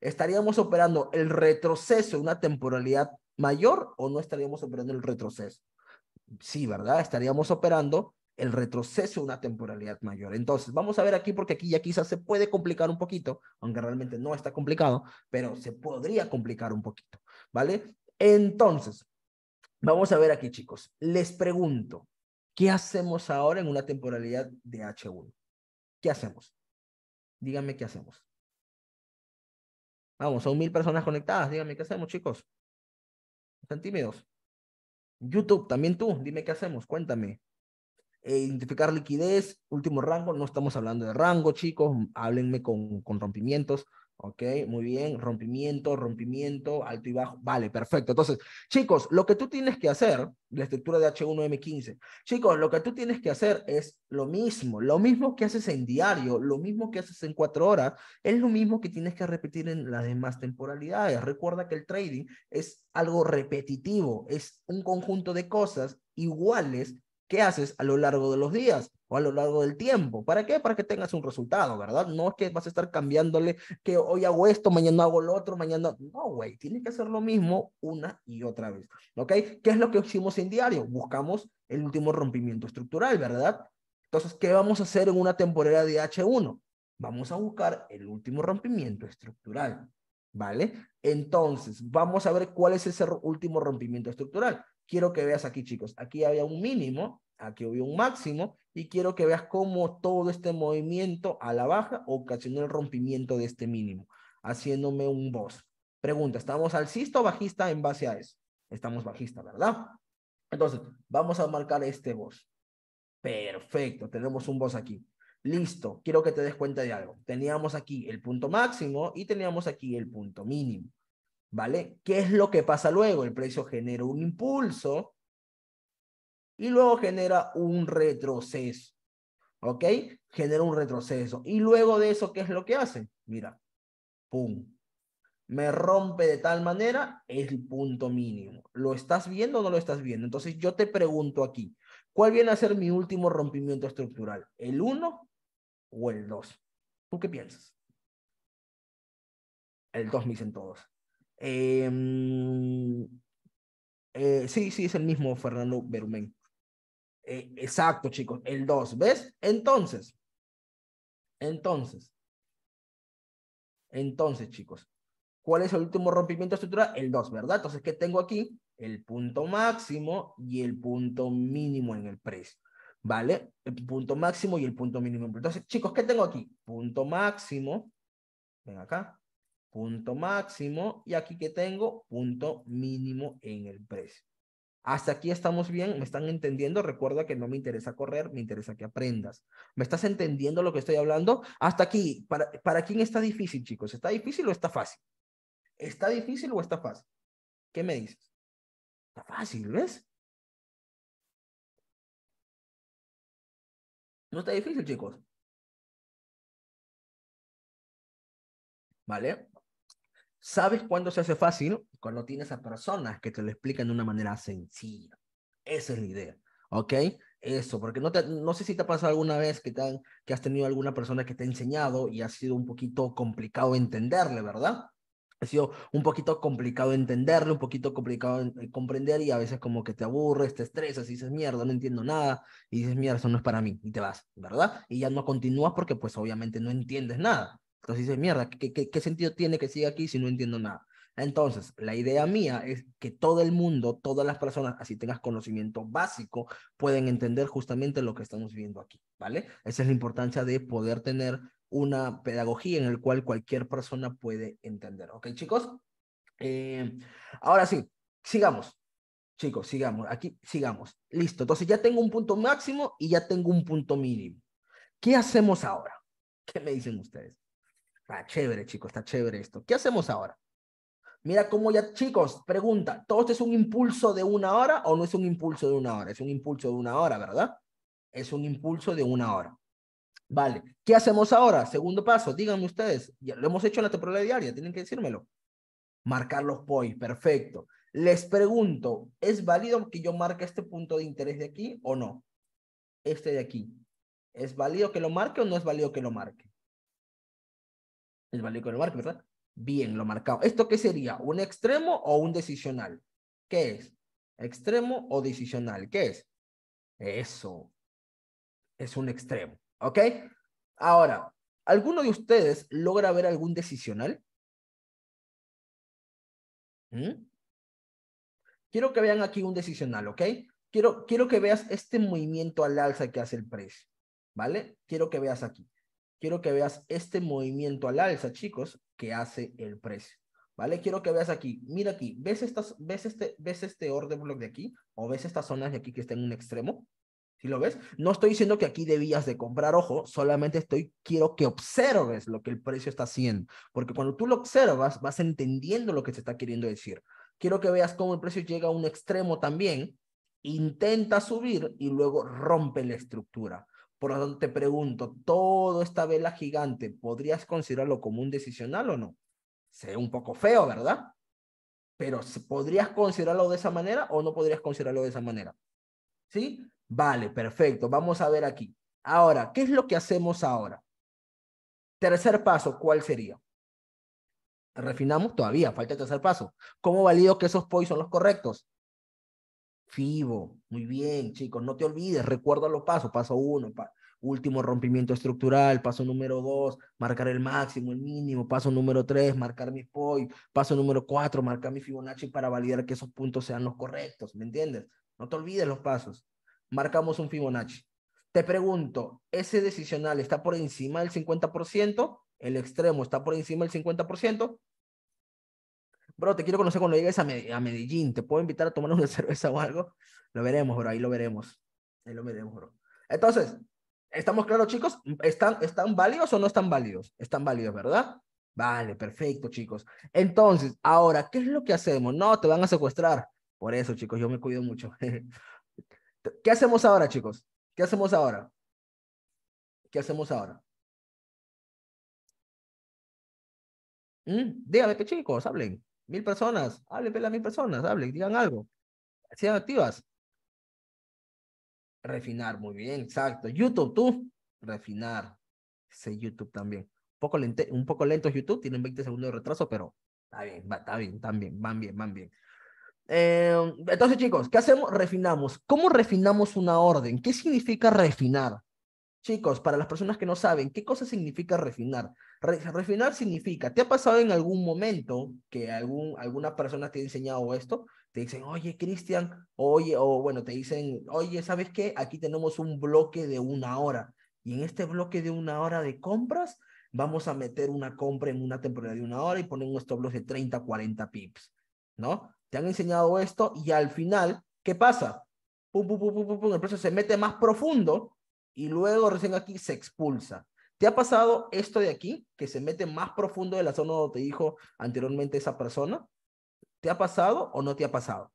¿Estaríamos operando el retroceso de una temporalidad mayor o no estaríamos operando el retroceso? Sí, ¿verdad? Estaríamos operando el retroceso de una temporalidad mayor. Entonces, vamos a ver aquí, porque aquí ya quizás se puede complicar un poquito, aunque realmente no está complicado, pero se podría complicar un poquito, ¿vale? Entonces, vamos a ver aquí, chicos. Les pregunto, ¿qué hacemos ahora en una temporalidad de H uno? ¿Qué hacemos? Díganme qué hacemos. Vamos, son mil personas conectadas. Díganme qué hacemos, chicos. ¿Están tímidos? YouTube, también tú. Dime qué hacemos. Cuéntame. Eh, identificar liquidez, último rango. No estamos hablando de rango, chicos. Háblenme con, con rompimientos. Ok, muy bien, rompimiento, rompimiento, alto y bajo, vale, perfecto. Entonces, chicos, lo que tú tienes que hacer, la estructura de H uno M quince, chicos, lo que tú tienes que hacer es lo mismo, lo mismo que haces en diario, lo mismo que haces en cuatro horas, es lo mismo que tienes que repetir en las demás temporalidades. Recuerda que el trading es algo repetitivo, es un conjunto de cosas iguales que haces a lo largo de los días o a lo largo del tiempo. ¿Para qué? Para que tengas un resultado, ¿verdad? No es que vas a estar cambiándole que hoy hago esto, mañana hago lo otro, mañana... No, güey, tienes que hacer lo mismo una y otra vez, ¿ok? ¿Qué es lo que hicimos en diario? Buscamos el último rompimiento estructural, ¿verdad? Entonces, ¿qué vamos a hacer en una temporada de H uno? Vamos a buscar el último rompimiento estructural, ¿vale? Entonces, vamos a ver cuál es ese último rompimiento estructural. Quiero que veas aquí, chicos, aquí había un mínimo, Aquí hubo un máximo y quiero que veas cómo todo este movimiento a la baja ocasionó el rompimiento de este mínimo, haciéndome un boss. Pregunta, ¿estamos alcista o bajista en base a eso? Estamos bajista, ¿verdad? Entonces, vamos a marcar este boss. Perfecto, tenemos un boss aquí. Listo, quiero que te des cuenta de algo. Teníamos aquí el punto máximo y teníamos aquí el punto mínimo, ¿vale? ¿Qué es lo que pasa luego? El precio genera un impulso y luego genera un retroceso, ¿ok? Genera un retroceso. Y luego de eso, ¿qué es lo que hace? Mira, pum. Me rompe de tal manera el punto mínimo. ¿Lo estás viendo o no lo estás viendo? Entonces yo te pregunto aquí, ¿cuál viene a ser mi último rompimiento estructural? ¿El uno o el dos? ¿Tú qué piensas? El dos me dicen todos. Eh, eh, sí, sí, es el mismo Fernando Berumén. Eh, exacto, chicos, el dos, ¿ves? Entonces, entonces, entonces, chicos, ¿cuál es el último rompimiento estructural? El dos, ¿verdad? Entonces, ¿qué tengo aquí? El punto máximo y el punto mínimo en el precio, ¿vale? El punto máximo y el punto mínimo. Entonces, chicos, ¿qué tengo aquí? Punto máximo, ven acá, punto máximo, y aquí que tengo punto mínimo en el precio. Hasta aquí estamos bien, ¿me están entendiendo? Recuerda que no me interesa correr, me interesa que aprendas. ¿Me estás entendiendo lo que estoy hablando? Hasta aquí, ¿para, para quién está difícil, chicos? ¿Está difícil o está fácil? ¿Está difícil o está fácil? ¿Qué me dices? Está fácil, ¿ves? No está difícil, chicos. ¿Vale? ¿Sabes cuándo se hace fácil? Cuando tienes a personas que te lo explican de una manera sencilla. Esa es la idea, ¿ok? Eso, porque no, te, no sé si te ha pasado alguna vez que, te han, que has tenido alguna persona que te ha enseñado y ha sido un poquito complicado entenderle, ¿verdad? Ha sido un poquito complicado entenderlo, un poquito complicado en comprender y a veces como que te aburres, te estresas y dices, mierda, no entiendo nada. Y dices, mierda, eso no es para mí. Y te vas, ¿verdad? Y ya no continúas porque pues obviamente no entiendes nada. Entonces dices, mierda, ¿qué, qué, qué sentido tiene que siga aquí si no entiendo nada? Entonces, la idea mía es que todo el mundo, todas las personas, así tengas conocimiento básico, pueden entender justamente lo que estamos viendo aquí, ¿vale? Esa es la importancia de poder tener una pedagogía en la cual cualquier persona puede entender. ¿Ok, chicos? Eh, ahora sí, sigamos. Chicos, sigamos. Aquí, sigamos. Listo. Entonces ya tengo un punto máximo y ya tengo un punto mínimo. ¿Qué hacemos ahora? ¿Qué me dicen ustedes? Está chévere, chicos. Está chévere esto. ¿Qué hacemos ahora? Mira cómo ya, chicos, pregunta, ¿todo esto es un impulso de una hora o no es un impulso de una hora? Es un impulso de una hora, ¿verdad? Es un impulso de una hora. Vale, ¿qué hacemos ahora? Segundo paso, díganme ustedes, ya lo hemos hecho en la temporada diaria, tienen que decírmelo. Marcar los P O I, perfecto. Les pregunto, ¿es válido que yo marque este punto de interés de aquí o no? Este de aquí. ¿Es válido que lo marque o no es válido que lo marque? Es válido que lo marque, ¿verdad? Bien, lo marcamos. ¿Esto qué sería? ¿Un extremo o un decisional? ¿Qué es? ¿Extremo o decisional? ¿Qué es? Eso. Es un extremo. ¿Ok? Ahora, ¿alguno de ustedes logra ver algún decisional? ¿Mm? Quiero que vean aquí un decisional, ¿ok? Quiero, quiero que veas este movimiento al alza que hace el precio, ¿vale? Quiero que veas aquí. Quiero que veas este movimiento al alza, chicos, que hace el precio, ¿vale? Quiero que veas aquí. Mira aquí. ¿Ves, estas, ves, este, ves este order block de aquí? ¿O ves estas zonas de aquí que está en un extremo? ¿Sí lo ves? No estoy diciendo que aquí debías de comprar, ojo, solamente estoy, quiero que observes lo que el precio está haciendo, porque cuando tú lo observas, vas entendiendo lo que se está queriendo decir. Quiero que veas cómo el precio llega a un extremo también, intenta subir y luego rompe la estructura. Por lo tanto, te pregunto, ¿toda esta vela gigante podrías considerarlo como un decisional o no? Se ve un poco feo, ¿verdad? Pero ¿podrías considerarlo de esa manera o no podrías considerarlo de esa manera? ¿Sí? Vale, perfecto. Vamos a ver aquí. Ahora, ¿qué es lo que hacemos ahora? Tercer paso, ¿cuál sería? Refinamos todavía, falta el tercer paso. ¿Cómo valido que esos P O I son los correctos? Fibo. Muy bien, chicos. No te olvides, recuerda los pasos. Paso uno, pa último rompimiento estructural. Paso número dos, marcar el máximo, el mínimo. Paso número tres, marcar mis P O I. Paso número cuatro, marcar mi Fibonacci para validar que esos puntos sean los correctos. ¿Me entiendes? No te olvides los pasos. marcamos un Fibonacci. Te pregunto, ¿ese decisional está por encima del cincuenta por ciento? ¿El extremo está por encima del cincuenta por ciento? Bro, te quiero conocer cuando llegues a Medellín. ¿Te puedo invitar a tomar una cerveza o algo? Lo veremos, bro. Ahí lo veremos. Ahí lo veremos, bro. Entonces, ¿estamos claros, chicos? ¿Están, están válidos o no están válidos? Están válidos, ¿verdad? Vale, perfecto, chicos. Entonces, ahora, ¿qué es lo que hacemos? No, te van a secuestrar. Por eso, chicos, yo me cuido mucho. ¿Qué hacemos ahora, chicos? ¿Qué hacemos ahora? ¿Qué hacemos ahora? ¿Mm? Dígame, que chicos, hablen. Mil personas, hablen, las mil personas, hablen, digan algo. Sean activas. Refinar, muy bien, exacto. YouTube, tú. Refinar. Ese YouTube también. Un poco, lente, un poco lento YouTube, tienen veinte segundos de retraso, pero está bien, va, está bien, también, van bien, van bien. Eh, entonces, chicos, ¿qué hacemos? Refinamos. ¿Cómo refinamos una orden? ¿Qué significa refinar? Chicos, para las personas que no saben, ¿qué cosa significa refinar? Re- refinar significa, ¿te ha pasado en algún momento que algún, alguna persona te ha enseñado esto? Te dicen, oye, Cristian, oye, o bueno, te dicen, oye, ¿sabes qué? Aquí tenemos un bloque de una hora. Y en este bloque de una hora de compras, vamos a meter una compra en una temporada de una hora y poner un stop loss de treinta, cuarenta pips, ¿no? Te han enseñado esto y al final, ¿qué pasa? Pum, pum, pum, pum, pum, pum, el precio se mete más profundo. Y luego recién aquí se expulsa. ¿Te ha pasado esto de aquí? Que se mete más profundo de la zona donde te dijo anteriormente esa persona. ¿Te ha pasado o no te ha pasado?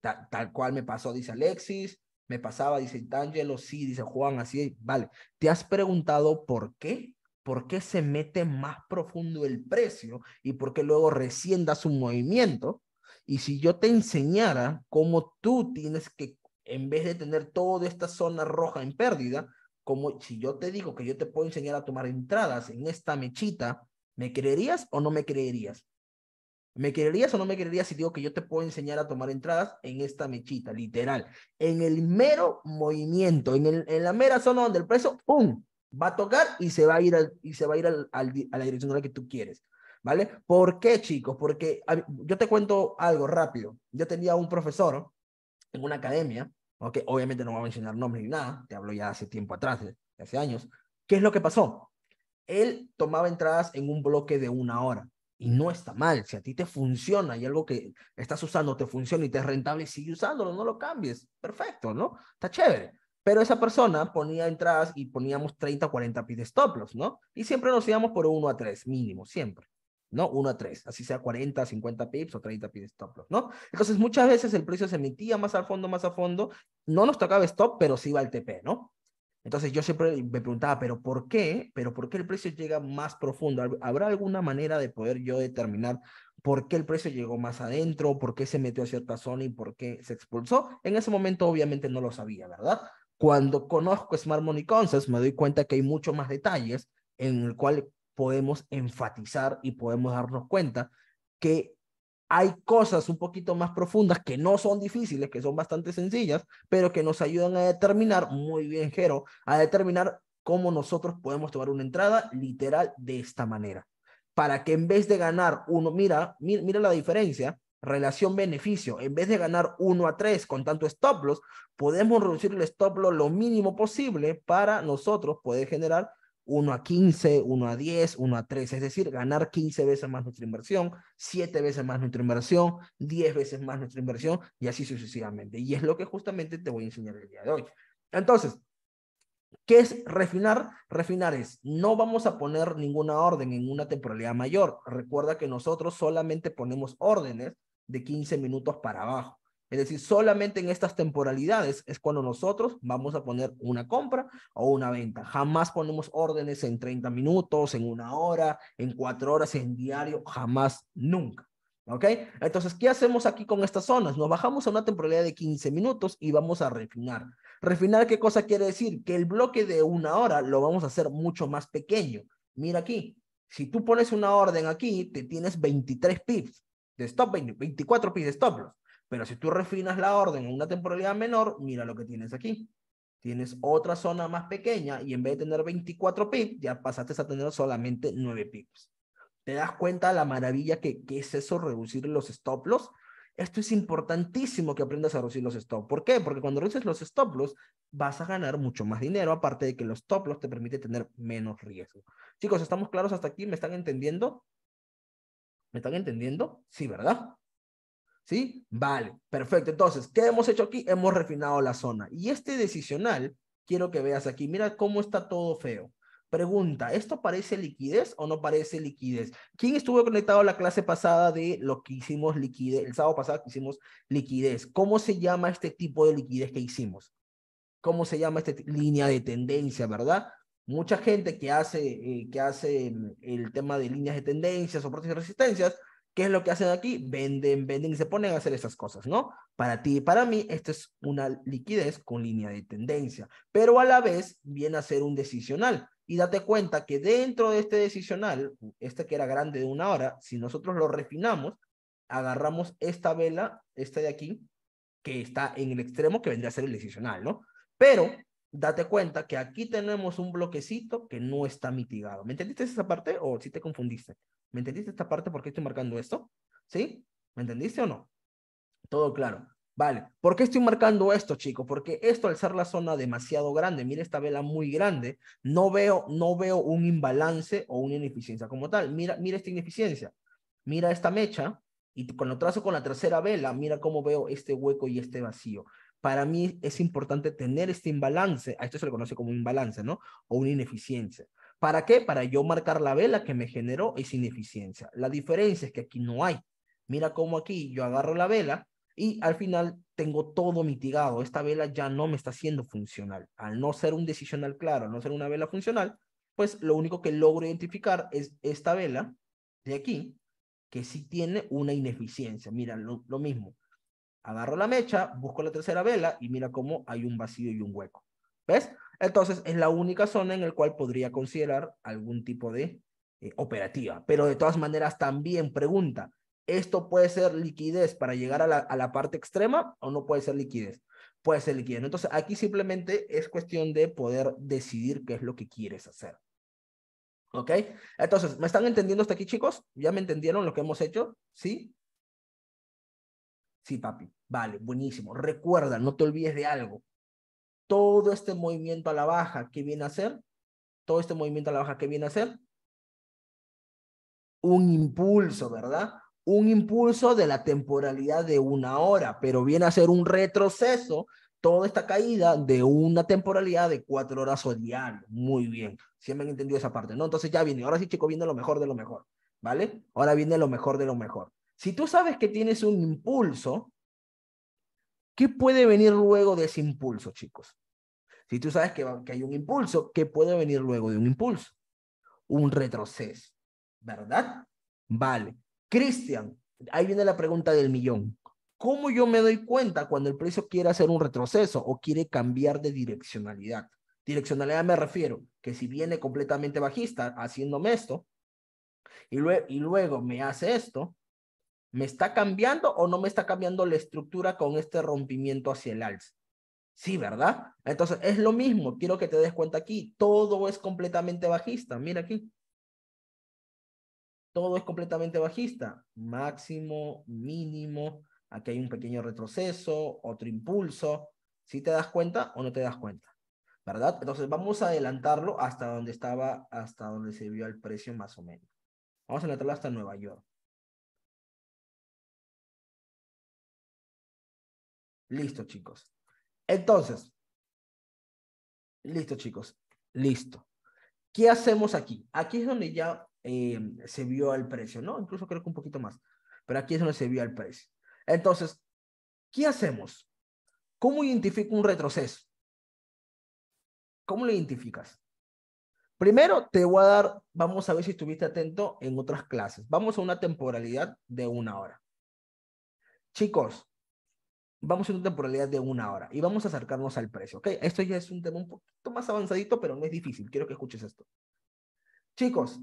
Tal, tal cual me pasó, dice Alexis. Me pasaba, dice Tangelo. Sí, dice Juan, así. Vale. ¿Te has preguntado por qué? ¿Por qué se mete más profundo el precio? ¿Y por qué luego recién da su movimiento? Y si yo te enseñara cómo tú tienes que, en vez de tener toda esta zona roja en pérdida, como si yo te digo que yo te puedo enseñar a tomar entradas en esta mechita, ¿me creerías o no me creerías? ¿Me creerías o no me creerías si digo que yo te puedo enseñar a tomar entradas en esta mechita, literal? En el mero movimiento, en, el, en la mera zona donde el precio, ¡pum!, va a tocar y se va a ir, al, y se va a, ir al, al, a la dirección a la que tú quieres, ¿vale? ¿Por qué, chicos? Porque a, yo te cuento algo rápido. Yo tenía un profesor en una academia, ¿ok? Obviamente no voy a mencionar nombres ni nada, te hablo ya hace tiempo atrás, hace años. ¿Qué es lo que pasó? Él tomaba entradas en un bloque de una hora, y no está mal. Si a ti te funciona y algo que estás usando te funciona y te es rentable, sigue usándolo, no lo cambies. Perfecto, ¿no? Está chévere. Pero esa persona ponía entradas y poníamos treinta, cuarenta pips de stop loss, ¿no? Y siempre nos íbamos por uno a tres, mínimo, siempre. ¿No? uno a tres, así sea cuarenta, cincuenta pips o treinta pips de stop loss, ¿no? Entonces, muchas veces el precio se metía más a fondo, más a fondo, no nos tocaba stop, pero sí iba al T P, ¿no? Entonces, yo siempre me preguntaba, ¿pero por qué? ¿Pero por qué el precio llega más profundo? ¿Habrá alguna manera de poder yo determinar por qué el precio llegó más adentro? ¿Por qué se metió a cierta zona y por qué se expulsó? En ese momento, obviamente, no lo sabía, ¿verdad? Cuando conozco Smart Money Concepts, me doy cuenta que hay mucho más detalles en el cual podemos enfatizar y podemos darnos cuenta que hay cosas un poquito más profundas que no son difíciles, que son bastante sencillas, pero que nos ayudan a determinar, muy bien, Jero, a determinar cómo nosotros podemos tomar una entrada literal de esta manera. Para que en vez de ganar uno, mira, mira, mira la diferencia, relación beneficio, en vez de ganar uno a tres con tanto stop loss, podemos reducir el stop loss lo mínimo posible para nosotros poder generar uno a quince, uno a diez, uno a tres, es decir, ganar quince veces más nuestra inversión, siete veces más nuestra inversión, diez veces más nuestra inversión y así sucesivamente. Y es lo que justamente te voy a enseñar el día de hoy. Entonces, ¿qué es refinar? Refinar es, no vamos a poner ninguna orden en una temporalidad mayor. Recuerda que nosotros solamente ponemos órdenes de quince minutos para abajo. Es decir, solamente en estas temporalidades es cuando nosotros vamos a poner una compra o una venta. Jamás ponemos órdenes en treinta minutos, en una hora, en cuatro horas, en diario. Jamás, nunca. ¿Ok? Entonces, ¿qué hacemos aquí con estas zonas? Nos bajamos a una temporalidad de quince minutos y vamos a refinar. ¿Refinar qué cosa quiere decir? Que el bloque de una hora lo vamos a hacer mucho más pequeño. Mira aquí. Si tú pones una orden aquí, te tienes veintitrés pips de stop, veinticuatro pips de stop loss. Pero si tú refinas la orden en una temporalidad menor, mira lo que tienes aquí. Tienes otra zona más pequeña y en vez de tener veinticuatro pips, ya pasaste a tener solamente nueve pips. ¿Te das cuenta de la maravilla que, que es eso, reducir los stop loss? Esto es importantísimo que aprendas a reducir los stop. ¿Por qué? Porque cuando reduces los stop loss vas a ganar mucho más dinero, aparte de que los stop loss te permite tener menos riesgo. Chicos, ¿estamos claros hasta aquí? ¿Me están entendiendo? ¿Me están entendiendo? Sí, ¿verdad? ¿Sí? Vale, perfecto. Entonces, ¿qué hemos hecho aquí? Hemos refinado la zona. Y este decisional, quiero que veas aquí. Mira cómo está todo feo. Pregunta, ¿esto parece liquidez o no parece liquidez? ¿Quién estuvo conectado a la clase pasada de lo que hicimos liquidez? El sábado pasado que hicimos liquidez. ¿Cómo se llama este tipo de liquidez que hicimos? ¿Cómo se llama esta línea de tendencia, verdad? Mucha gente que hace, eh, que hace el tema de líneas de tendencias, soportes y resistencias, ¿qué es lo que hacen aquí? Venden, venden y se ponen a hacer estas cosas, ¿no? Para ti y para mí, esto es una liquidez con línea de tendencia, pero a la vez viene a ser un decisional. Y date cuenta que dentro de este decisional, este que era grande de una hora, si nosotros lo refinamos, agarramos esta vela, esta de aquí, que está en el extremo, que vendría a ser el decisional, ¿no? Pero date cuenta que aquí tenemos un bloquecito que no está mitigado. ¿Me entendiste esa parte o si te confundiste? ¿Me entendiste esta parte? ¿Por qué estoy marcando esto? ¿Sí? ¿Me entendiste o no? Todo claro. Vale. ¿Por qué estoy marcando esto, chicos? Porque esto, al ser la zona demasiado grande, mira esta vela muy grande, no veo, no veo un imbalance o una ineficiencia como tal. Mira, mira esta ineficiencia. Mira esta mecha y cuando trazo con la tercera vela, mira cómo veo este hueco y este vacío. Para mí es importante tener este imbalance. A esto se le conoce como un imbalance, ¿no? O una ineficiencia. ¿Para qué? Para yo marcar la vela que me generó esa ineficiencia. La diferencia es que aquí no hay. Mira cómo aquí yo agarro la vela y al final tengo todo mitigado. Esta vela ya no me está siendo funcional. Al no ser un decisional claro, al no ser una vela funcional, pues lo único que logro identificar es esta vela de aquí, que sí tiene una ineficiencia. Mira, lo, lo mismo. Agarro la mecha, busco la tercera vela y mira cómo hay un vacío y un hueco. ¿Ves? Entonces, es la única zona en la cual podría considerar algún tipo de eh, operativa. Pero de todas maneras, también pregunta, ¿esto puede ser liquidez para llegar a la, a la parte extrema o no puede ser liquidez? Puede ser liquidez. Entonces, aquí simplemente es cuestión de poder decidir qué es lo que quieres hacer. ¿Ok? Entonces, ¿me están entendiendo hasta aquí, chicos? ¿Ya me entendieron lo que hemos hecho? ¿Sí? Sí, papi. Vale, buenísimo. Recuerda, no te olvides de algo. Todo este movimiento a la baja, ¿qué viene a hacer? Todo este movimiento a la baja, ¿qué viene a hacer? Un impulso, ¿verdad? Un impulso de la temporalidad de una hora, pero viene a ser un retroceso, toda esta caída de una temporalidad de cuatro horas o diario. Muy bien. ¿Sí me han entendido esa parte, no? Entonces ya viene. Ahora sí, chicos, viene lo mejor de lo mejor, ¿vale? Ahora viene lo mejor de lo mejor. Si tú sabes que tienes un impulso, ¿qué puede venir luego de ese impulso, chicos? Si tú sabes que, que hay un impulso, ¿qué puede venir luego de un impulso? Un retroceso, ¿verdad? Vale. Cristian, ahí viene la pregunta del millón. ¿Cómo yo me doy cuenta cuando el precio quiere hacer un retroceso o quiere cambiar de direccionalidad? Direccionalidad me refiero que si viene completamente bajista haciéndome esto y, lue- y luego me hace esto, ¿me está cambiando o no me está cambiando la estructura con este rompimiento hacia el alza? Sí, ¿verdad? Entonces, es lo mismo. Quiero que te des cuenta aquí. Todo es completamente bajista. Mira aquí. Todo es completamente bajista. Máximo, mínimo. Aquí hay un pequeño retroceso, otro impulso. ¿Sí te das cuenta o no te das cuenta? ¿Verdad? Entonces, vamos a adelantarlo hasta donde estaba, hasta donde se vio el precio más o menos. Vamos a adelantarlo hasta Nueva York. Listo, chicos. Entonces, listo, chicos. Listo. ¿Qué hacemos aquí? Aquí es donde ya eh, se vio el precio, ¿no? Incluso creo que un poquito más. Pero aquí es donde se vio el precio. Entonces, ¿qué hacemos? ¿Cómo identifico un retroceso? ¿Cómo lo identificas? Primero te voy a dar, vamos a ver si estuviste atento en otras clases. Vamos a una temporalidad de una hora. Chicos, vamos a una temporalidad de una hora y vamos a acercarnos al precio, ¿ok? Esto ya es un tema un poquito más avanzadito, pero no es difícil. Quiero que escuches esto. Chicos,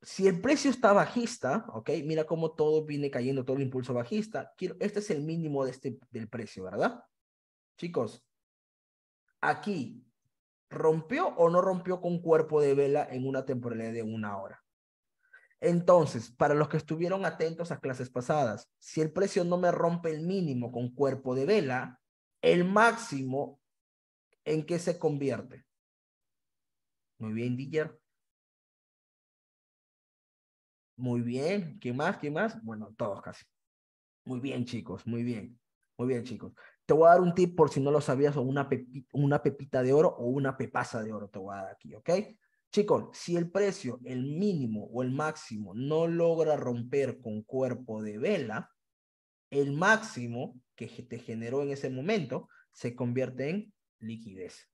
si el precio está bajista, ¿ok? Mira cómo todo viene cayendo, todo el impulso bajista. Quiero, este es el mínimo de este, del precio, ¿verdad? Chicos, aquí, ¿rompió o no rompió con cuerpo de vela en una temporalidad de una hora? Entonces, para los que estuvieron atentos a clases pasadas, si el precio no me rompe el mínimo con cuerpo de vela, el máximo, ¿en qué se convierte? Muy bien, D J. Muy bien. ¿Qué más? ¿Qué más? Bueno, todos casi. Muy bien, chicos. Muy bien. Muy bien, chicos. Te voy a dar un tip por si no lo sabías, o una pepita, una pepita de oro o una pepaza de oro te voy a dar aquí, ¿ok? Chicos, si el precio, el mínimo o el máximo no logra romper con cuerpo de vela, el máximo que te generó en ese momento se convierte en liquidez.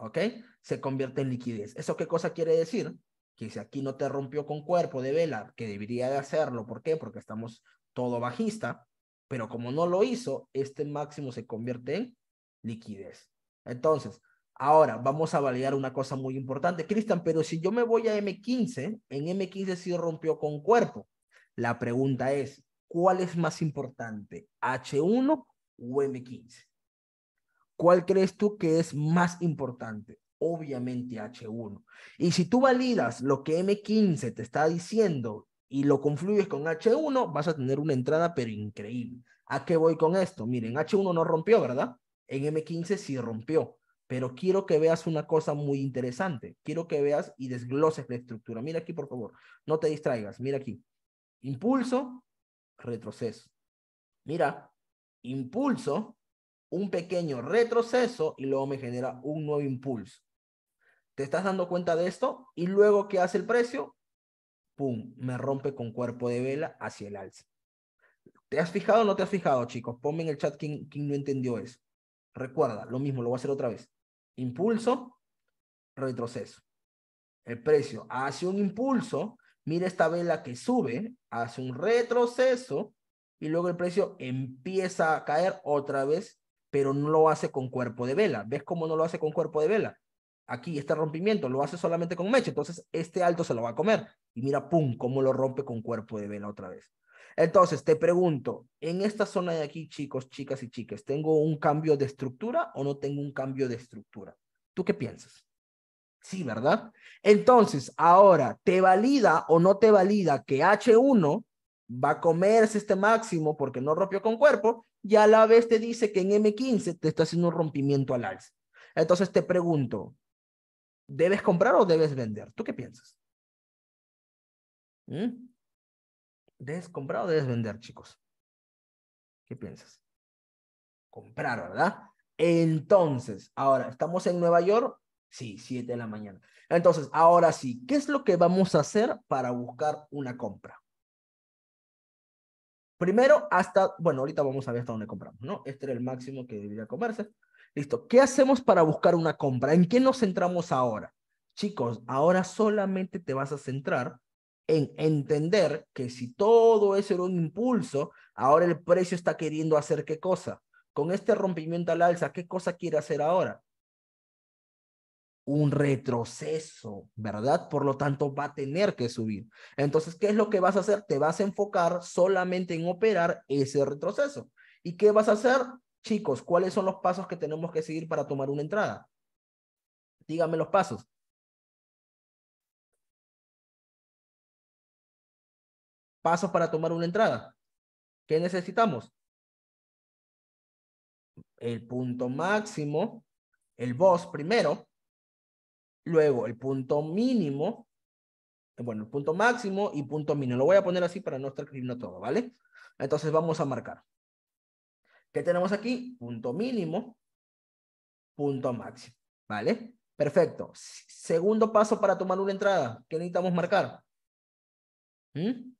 ¿Ok? Se convierte en liquidez. ¿Eso qué cosa quiere decir? Que si aquí no te rompió con cuerpo de vela, que debería de hacerlo, ¿por qué? Porque estamos todo bajista, pero como no lo hizo, este máximo se convierte en liquidez. Entonces, ahora, vamos a validar una cosa muy importante. Cristian, pero si yo me voy a M quince, en M quince sí rompió con cuerpo. La pregunta es, ¿cuál es más importante? ¿H uno o M quince? ¿Cuál crees tú que es más importante? Obviamente H uno. Y si tú validas lo que M quince te está diciendo y lo confluyes con H uno, vas a tener una entrada pero increíble. ¿A qué voy con esto? Miren, H uno no rompió, ¿verdad? En M quince sí rompió. Pero quiero que veas una cosa muy interesante. Quiero que veas y desgloses la estructura. Mira aquí, por favor. No te distraigas. Mira aquí. Impulso, retroceso. Mira, impulso, un pequeño retroceso y luego me genera un nuevo impulso. ¿Te estás dando cuenta de esto? Y luego, ¿qué hace el precio? Pum, me rompe con cuerpo de vela hacia el alza. ¿Te has fijado o no te has fijado, chicos? Ponme en el chat quien, quien no entendió eso. Recuerda, lo mismo, lo voy a hacer otra vez. Impulso, retroceso. El precio hace un impulso, mira esta vela que sube, hace un retroceso y luego el precio empieza a caer otra vez, pero no lo hace con cuerpo de vela. ¿Ves cómo no lo hace con cuerpo de vela? Aquí, este rompimiento, lo hace solamente con mecha, entonces este alto se lo va a comer. Y mira, pum, cómo lo rompe con cuerpo de vela otra vez. Entonces, te pregunto, en esta zona de aquí, chicos, chicas y chicas, ¿tengo un cambio de estructura o no tengo un cambio de estructura? ¿Tú qué piensas? Sí, ¿verdad? Entonces, ahora, ¿te valida o no te valida que H uno va a comerse este máximo porque no rompió con cuerpo? Y a la vez te dice que en M quince te está haciendo un rompimiento al alza. Entonces, te pregunto, ¿debes comprar o debes vender? ¿Tú qué piensas? ¿Mm? ¿Debes comprar o debes vender, chicos? ¿Qué piensas? Comprar, ¿verdad? Entonces, ahora, ¿estamos en Nueva York? Sí, siete de la mañana. Entonces, ahora sí, ¿qué es lo que vamos a hacer para buscar una compra? Primero, hasta, bueno, ahorita vamos a ver hasta dónde compramos, ¿no? Este era el máximo que debería comerse. Listo. ¿Qué hacemos para buscar una compra? ¿En qué nos centramos ahora? Chicos, ahora solamente te vas a centrar en entender que si todo eso era un impulso, ahora el precio está queriendo hacer ¿qué cosa? Con este rompimiento al alza, ¿qué cosa quiere hacer ahora? Un retroceso, ¿verdad? Por lo tanto, va a tener que subir. Entonces, ¿qué es lo que vas a hacer? Te vas a enfocar solamente en operar ese retroceso. ¿Y qué vas a hacer? Chicos, ¿cuáles son los pasos que tenemos que seguir para tomar una entrada? Díganme los pasos. Pasos para tomar una entrada. ¿Qué necesitamos? El punto máximo, el B O S primero, luego el punto mínimo, bueno, el punto máximo y punto mínimo. Lo voy a poner así para no estar escribiendo todo, ¿vale? Entonces vamos a marcar. ¿Qué tenemos aquí? Punto mínimo, punto máximo, ¿vale? Perfecto. Segundo paso para tomar una entrada. ¿Qué necesitamos marcar? ¿Mm?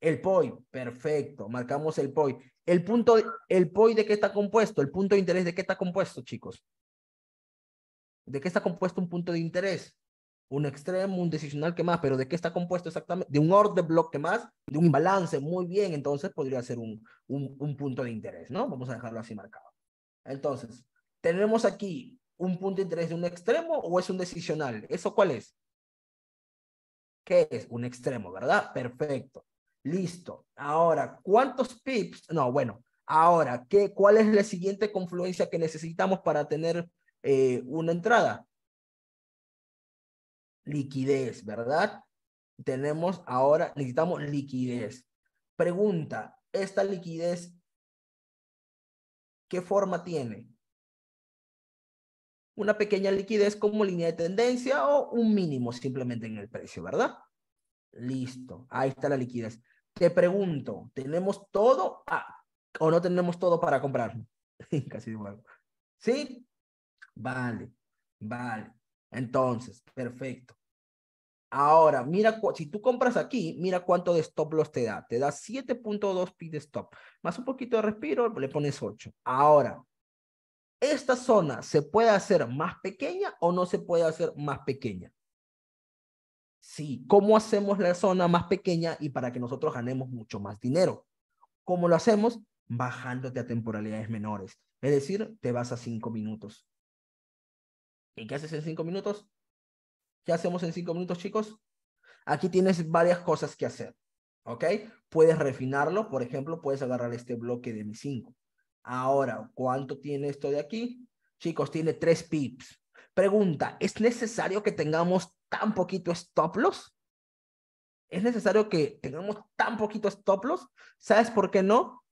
El P O I, perfecto, marcamos el P O I. El punto, el P O I de qué está compuesto, el punto de interés de qué está compuesto, chicos. ¿De qué está compuesto un punto de interés? Un extremo, un decisional, ¿qué más? Pero ¿de qué está compuesto exactamente? De un order block, ¿qué más? De un imbalance, muy bien, entonces podría ser un, un, un punto de interés, ¿no? Vamos a dejarlo así marcado. Entonces, ¿tenemos aquí un punto de interés de un extremo o es un decisional? ¿Eso cuál es? ¿Qué es? Un extremo, ¿verdad? Perfecto. Listo. Ahora, ¿cuántos pips? No, bueno. Ahora, ¿qué, ¿cuál es la siguiente confluencia que necesitamos para tener eh, una entrada? Liquidez, ¿verdad? tenemos ahora, necesitamos liquidez. Pregunta, ¿esta liquidez qué forma tiene? Una pequeña liquidez como línea de tendencia o un mínimo simplemente en el precio, ¿verdad? Listo, ahí está la liquidez. Te pregunto, ¿tenemos todo ah, o no tenemos todo para comprar? Casi igual. ¿Sí? Vale, vale. Entonces, perfecto. Ahora, mira, si tú compras aquí, mira cuánto de stop loss te da. Te da siete punto dos pips de stop. Más un poquito de respiro, le pones ocho. Ahora, ¿esta zona se puede hacer más pequeña o no se puede hacer más pequeña? Sí. ¿Cómo hacemos la zona más pequeña y para que nosotros ganemos mucho más dinero? ¿Cómo lo hacemos? Bajándote a temporalidades menores. Es decir, te vas a cinco minutos. ¿Y qué haces en cinco minutos? ¿Qué hacemos en cinco minutos, chicos? Aquí tienes varias cosas que hacer. ¿Ok? Puedes refinarlo. Por ejemplo, puedes agarrar este bloque de M cinco. Ahora, ¿cuánto tiene esto de aquí? Chicos, tiene tres pips. Pregunta, ¿es necesario que tengamos tan poquito stop loss? ¿Es necesario que tengamos tan poquito stop loss? ¿Sabes por qué no?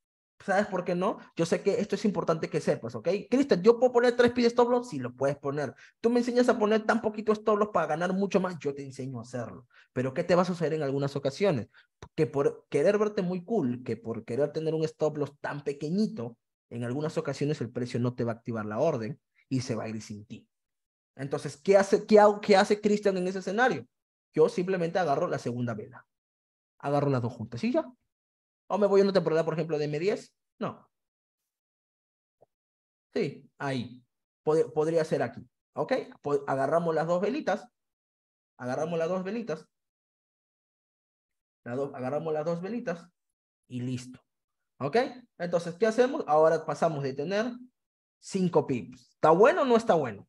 ¿Sabes por qué no? Yo sé que esto es importante que sepas, ¿ok? Cristian, ¿yo puedo poner tres pips de stop loss? Sí, lo puedes poner. Tú me enseñas a poner tan poquito stop loss para ganar mucho más, yo te enseño a hacerlo. Pero ¿qué te va a suceder en algunas ocasiones? Que por querer verte muy cool, que por querer tener un stop loss tan pequeñito, en algunas ocasiones el precio no te va a activar la orden y se va a ir sin ti. Entonces, ¿qué hace, qué, qué hace Cristian en ese escenario? Yo simplemente agarro la segunda vela. Agarro las dos juntas y ya. ¿O me voy a una temporada, por ejemplo, de M diez? No. Sí, ahí. Pod- podría ser aquí. ¿Ok? Pod- agarramos las dos velitas. Agarramos las dos velitas. La do- agarramos las dos velitas. Y listo. ¿Ok? Entonces, ¿qué hacemos? Ahora pasamos de tener cinco pips. ¿Está bueno o no está bueno?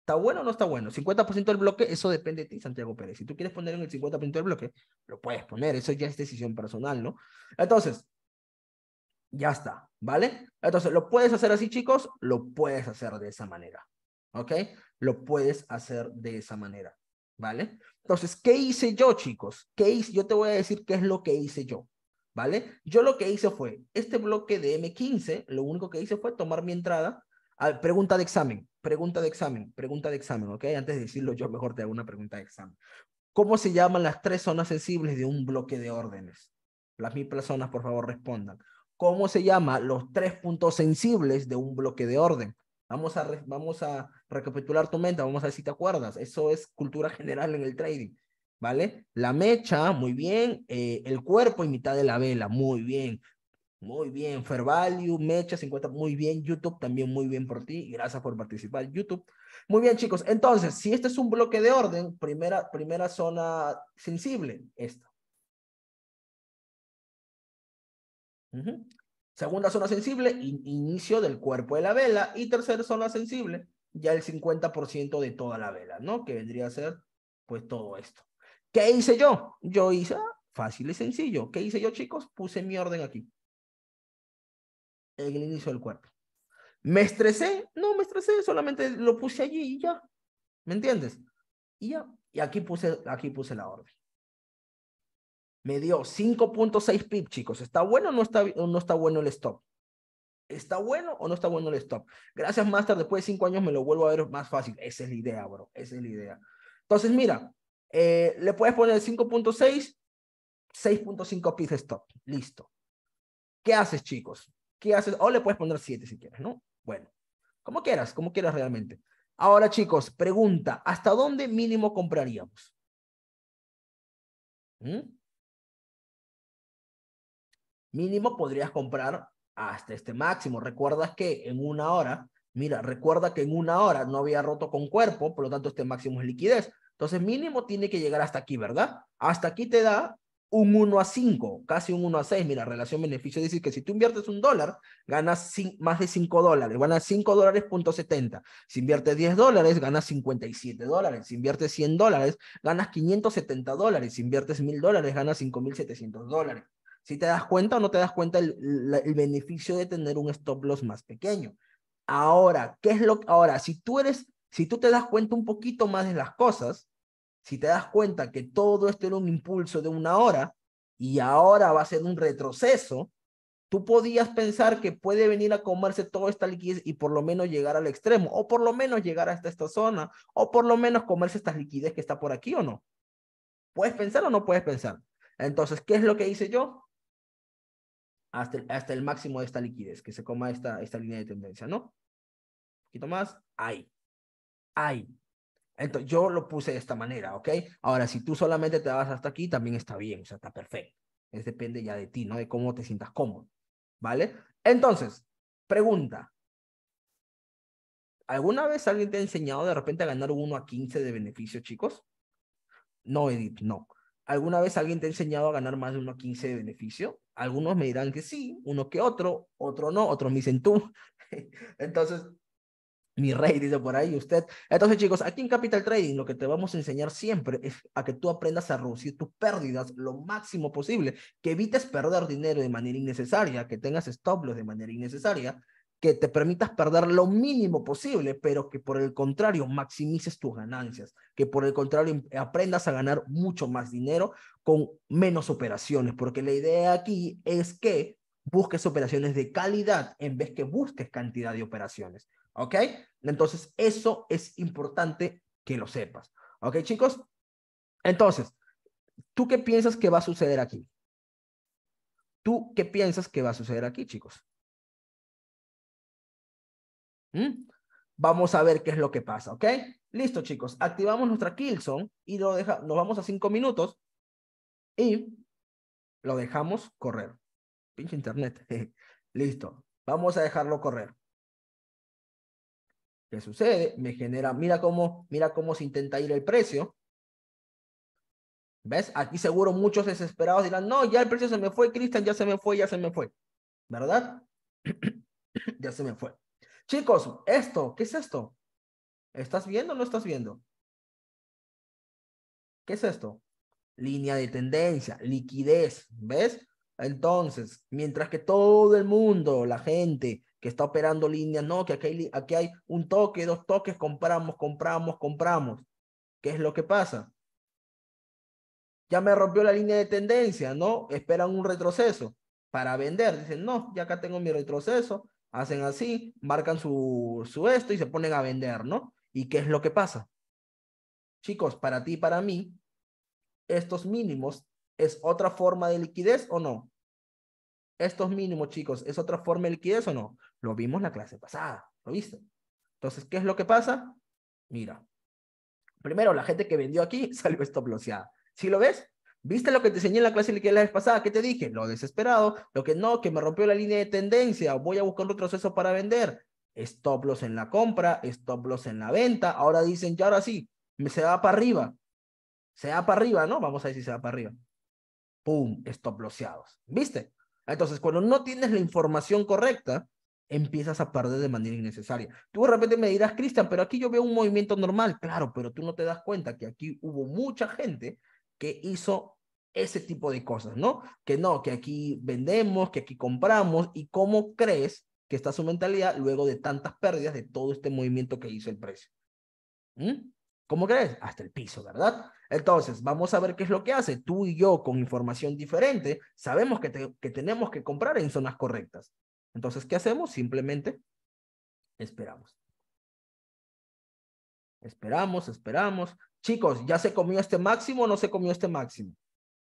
¿Está bueno o no está bueno? cincuenta por ciento del bloque, eso depende de ti, Santiago Pérez. Si tú quieres poner en el cincuenta por ciento del bloque, lo puedes poner. Eso ya es decisión personal, ¿no? Entonces, ya está, ¿vale? Entonces, ¿lo puedes hacer así, chicos? Lo puedes hacer de esa manera, ¿ok? Lo puedes hacer de esa manera, ¿vale? Entonces, ¿qué hice yo, chicos? ¿Qué hice? Yo te voy a decir qué es lo que hice yo, ¿vale? Yo lo que hice fue, este bloque de M quince, lo único que hice fue tomar mi entrada. A, pregunta de examen, pregunta de examen, pregunta de examen, ¿ok? Antes de decirlo yo, mejor te hago una pregunta de examen. ¿Cómo se llaman las tres zonas sensibles de un bloque de órdenes? Las mil personas, por favor, respondan. ¿Cómo se llaman los tres puntos sensibles de un bloque de orden? Vamos a, re, vamos a recapitular tu mente, vamos a ver si te acuerdas. Eso es cultura general en el trading, ¿vale? La mecha, muy bien. Eh, el cuerpo y mitad de la vela, muy bien. Muy bien, Fair Value, Mecha, cincuenta, muy bien, YouTube, también muy bien por ti, gracias por participar, YouTube. Muy bien, chicos, entonces, si este es un bloque de orden, primera, primera zona sensible, esta. Uh-huh. Segunda zona sensible, in, inicio del cuerpo de la vela, y tercera zona sensible, ya el cincuenta por ciento de toda la vela, ¿no? Que vendría a ser, pues, todo esto. ¿Qué hice yo? Yo hice, ah, fácil y sencillo, ¿qué hice yo, chicos? Puse mi orden aquí. En el inicio del cuerpo. ¿Me estresé? No me estresé, solamente lo puse allí y ya. ¿Me entiendes? Y ya. Y aquí puse, aquí puse la orden. Me dio cinco punto seis pips, chicos. ¿Está bueno o no está, no está bueno el stop? ¿Está bueno o no está bueno el stop? Gracias, Master. Después de cinco años me lo vuelvo a ver más fácil. Esa es la idea, bro. Esa es la idea. Entonces, mira, eh, le puedes poner cinco punto seis, seis punto cinco pips de stop. Listo. ¿Qué haces, chicos? ¿Qué haces? O le puedes poner siete si quieres, ¿no? Bueno, como quieras, como quieras realmente. Ahora, chicos, pregunta, ¿hasta dónde mínimo compraríamos? ¿Mm? Mínimo podrías comprar hasta este máximo. Recuerdas que en una hora, mira, recuerda que en una hora no había roto con cuerpo, por lo tanto este máximo es liquidez. Entonces mínimo tiene que llegar hasta aquí, ¿verdad? Hasta aquí te da un uno a cinco, casi un uno a seis. Mira, relación beneficio, es decir que si tú inviertes un dólar, ganas más de cinco dólares, ganas cinco dólares punto setenta. Si inviertes diez dólares, ganas cincuenta y siete dólares. Si inviertes cien dólares, ganas quinientos setenta dólares. Si inviertes mil dólares, ganas cinco mil setecientos dólares. Si te das cuenta o no te das cuenta el, el beneficio de tener un stop loss más pequeño. Ahora, ¿qué es lo ahora? Si tú eres, si tú te das cuenta un poquito más de las cosas, Si te das cuenta que todo esto era un impulso de una hora y ahora va a ser un retroceso, tú podías pensar que puede venir a comerse toda esta liquidez y por lo menos llegar al extremo, o por lo menos llegar hasta esta zona, o por lo menos comerse esta liquidez que está por aquí, ¿o no? ¿Puedes pensar o no puedes pensar? Entonces, ¿qué es lo que hice yo? Hasta el, hasta el máximo de esta liquidez, que se coma esta, esta línea de tendencia, ¿no? Un poquito más, ahí, ahí. Entonces, yo lo puse de esta manera, ¿ok? Ahora, si tú solamente te vas hasta aquí, también está bien, o sea, está perfecto. Es depende ya de ti, ¿no? De cómo te sientas cómodo, ¿vale? Entonces, pregunta. ¿Alguna vez alguien te ha enseñado de repente a ganar uno a quince de beneficio, chicos? No, Edith, no. ¿Alguna vez alguien te ha enseñado a ganar más de uno a quince de beneficio? Algunos me dirán que sí, uno que otro, otro no, otros me dicen tú. Entonces, mi rey dice por ahí usted. Entonces, chicos, aquí en Capital Trading lo que te vamos a enseñar siempre es a que tú aprendas a reducir tus pérdidas lo máximo posible, que evites perder dinero de manera innecesaria, que tengas stop loss de manera innecesaria, que te permitas perder lo mínimo posible, pero que por el contrario maximices tus ganancias, que por el contrario aprendas a ganar mucho más dinero con menos operaciones, porque la idea aquí es que busques operaciones de calidad en vez que busques cantidad de operaciones, ¿ok? Entonces eso es importante que lo sepas, ¿ok, chicos? Entonces, ¿tú qué piensas que va a suceder aquí? ¿Tú qué piensas que va a suceder aquí, chicos? ¿Mm? Vamos a ver qué es lo que pasa, ¿ok? Listo, chicos. Activamos nuestra Killzone y lo deja, nos vamos a cinco minutos y lo dejamos correr. Pinche internet. Listo. Vamos a dejarlo correr. ¿Qué sucede? Me genera... Mira cómo, mira cómo se intenta ir el precio. ¿Ves? Aquí seguro muchos desesperados dirán, no, ya el precio se me fue, Cristian, ya se me fue, ya se me fue. ¿Verdad? Ya se me fue. Chicos, esto, ¿qué es esto? ¿Estás viendo o no estás viendo? ¿Qué es esto? Línea de tendencia, liquidez, ¿ves? Entonces, mientras que todo el mundo, la gente que está operando líneas, no, que aquí hay, aquí hay un toque, dos toques, compramos, compramos, compramos. ¿Qué es lo que pasa? Ya me rompió la línea de tendencia, ¿no? Esperan un retroceso para vender. Dicen, no, ya acá tengo mi retroceso. Hacen así, marcan su, su esto y se ponen a vender, ¿no? ¿Y qué es lo que pasa? Chicos, para ti y para mí, estos mínimos es otra forma de liquidez o no? Estos mínimos, chicos, ¿es otra forma de liquidez o no? Lo vimos la clase pasada, ¿lo viste? Entonces, ¿qué es lo que pasa? Mira, primero la gente que vendió aquí salió stop losseada. ¿Sí lo ves? ¿Viste lo que te enseñé en la clase de liquidez la vez pasada? ¿Qué te dije? Lo desesperado, lo que no, que me rompió la línea de tendencia, voy a buscar un retroceso para vender. Stop loss en la compra, stop loss en la venta. Ahora dicen, ya ahora sí, se va para arriba. Se va para arriba, ¿no? Vamos a ver si se va para arriba. ¡Pum! Stop losseados. ¿Viste? Entonces, cuando no tienes la información correcta, empiezas a perder de manera innecesaria. Tú de repente me dirás, Cristian, pero aquí yo veo un movimiento normal. Claro, pero tú no te das cuenta que aquí hubo mucha gente que hizo ese tipo de cosas, ¿no? Que no, que aquí vendemos, que aquí compramos, y cómo crees que está su mentalidad luego de tantas pérdidas de todo este movimiento que hizo el precio. ¿Mm? ¿Cómo crees? Hasta el piso, ¿verdad? Entonces, vamos a ver qué es lo que hace. Tú y yo, con información diferente, sabemos que, te, que tenemos que comprar en zonas correctas. Entonces, ¿qué hacemos? Simplemente esperamos. Esperamos, esperamos. Chicos, ¿ya se comió este máximo o no se comió este máximo?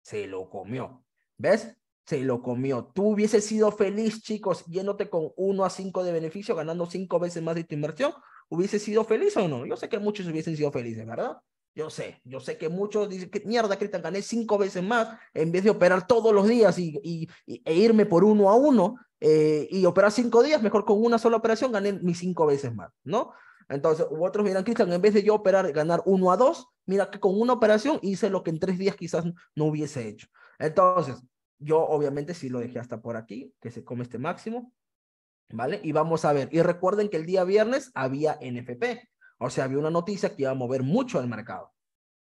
Se lo comió. ¿Ves? Se lo comió. Tú hubieses sido feliz, chicos, yéndote con uno a cinco de beneficio, ganando cinco veces más de tu inversión. ¿Hubieses sido feliz o no? Yo sé que muchos hubiesen sido felices, ¿verdad? Yo sé. Yo sé que muchos dicen, que mierda, Cristian, gané cinco veces más en vez de operar todos los días y, y, y, e irme por uno a uno eh, y operar cinco días. Mejor con una sola operación gané mis cinco veces más, ¿no? Entonces, otros dirán, Cristian, en vez de yo operar, ganar uno a dos, mira que con una operación hice lo que en tres días quizás no hubiese hecho. Entonces, yo obviamente sí lo dejé hasta por aquí, que se come este máximo, ¿vale? Y vamos a ver. Y recuerden que el día viernes había N F P, o sea, había una noticia que iba a mover mucho al mercado,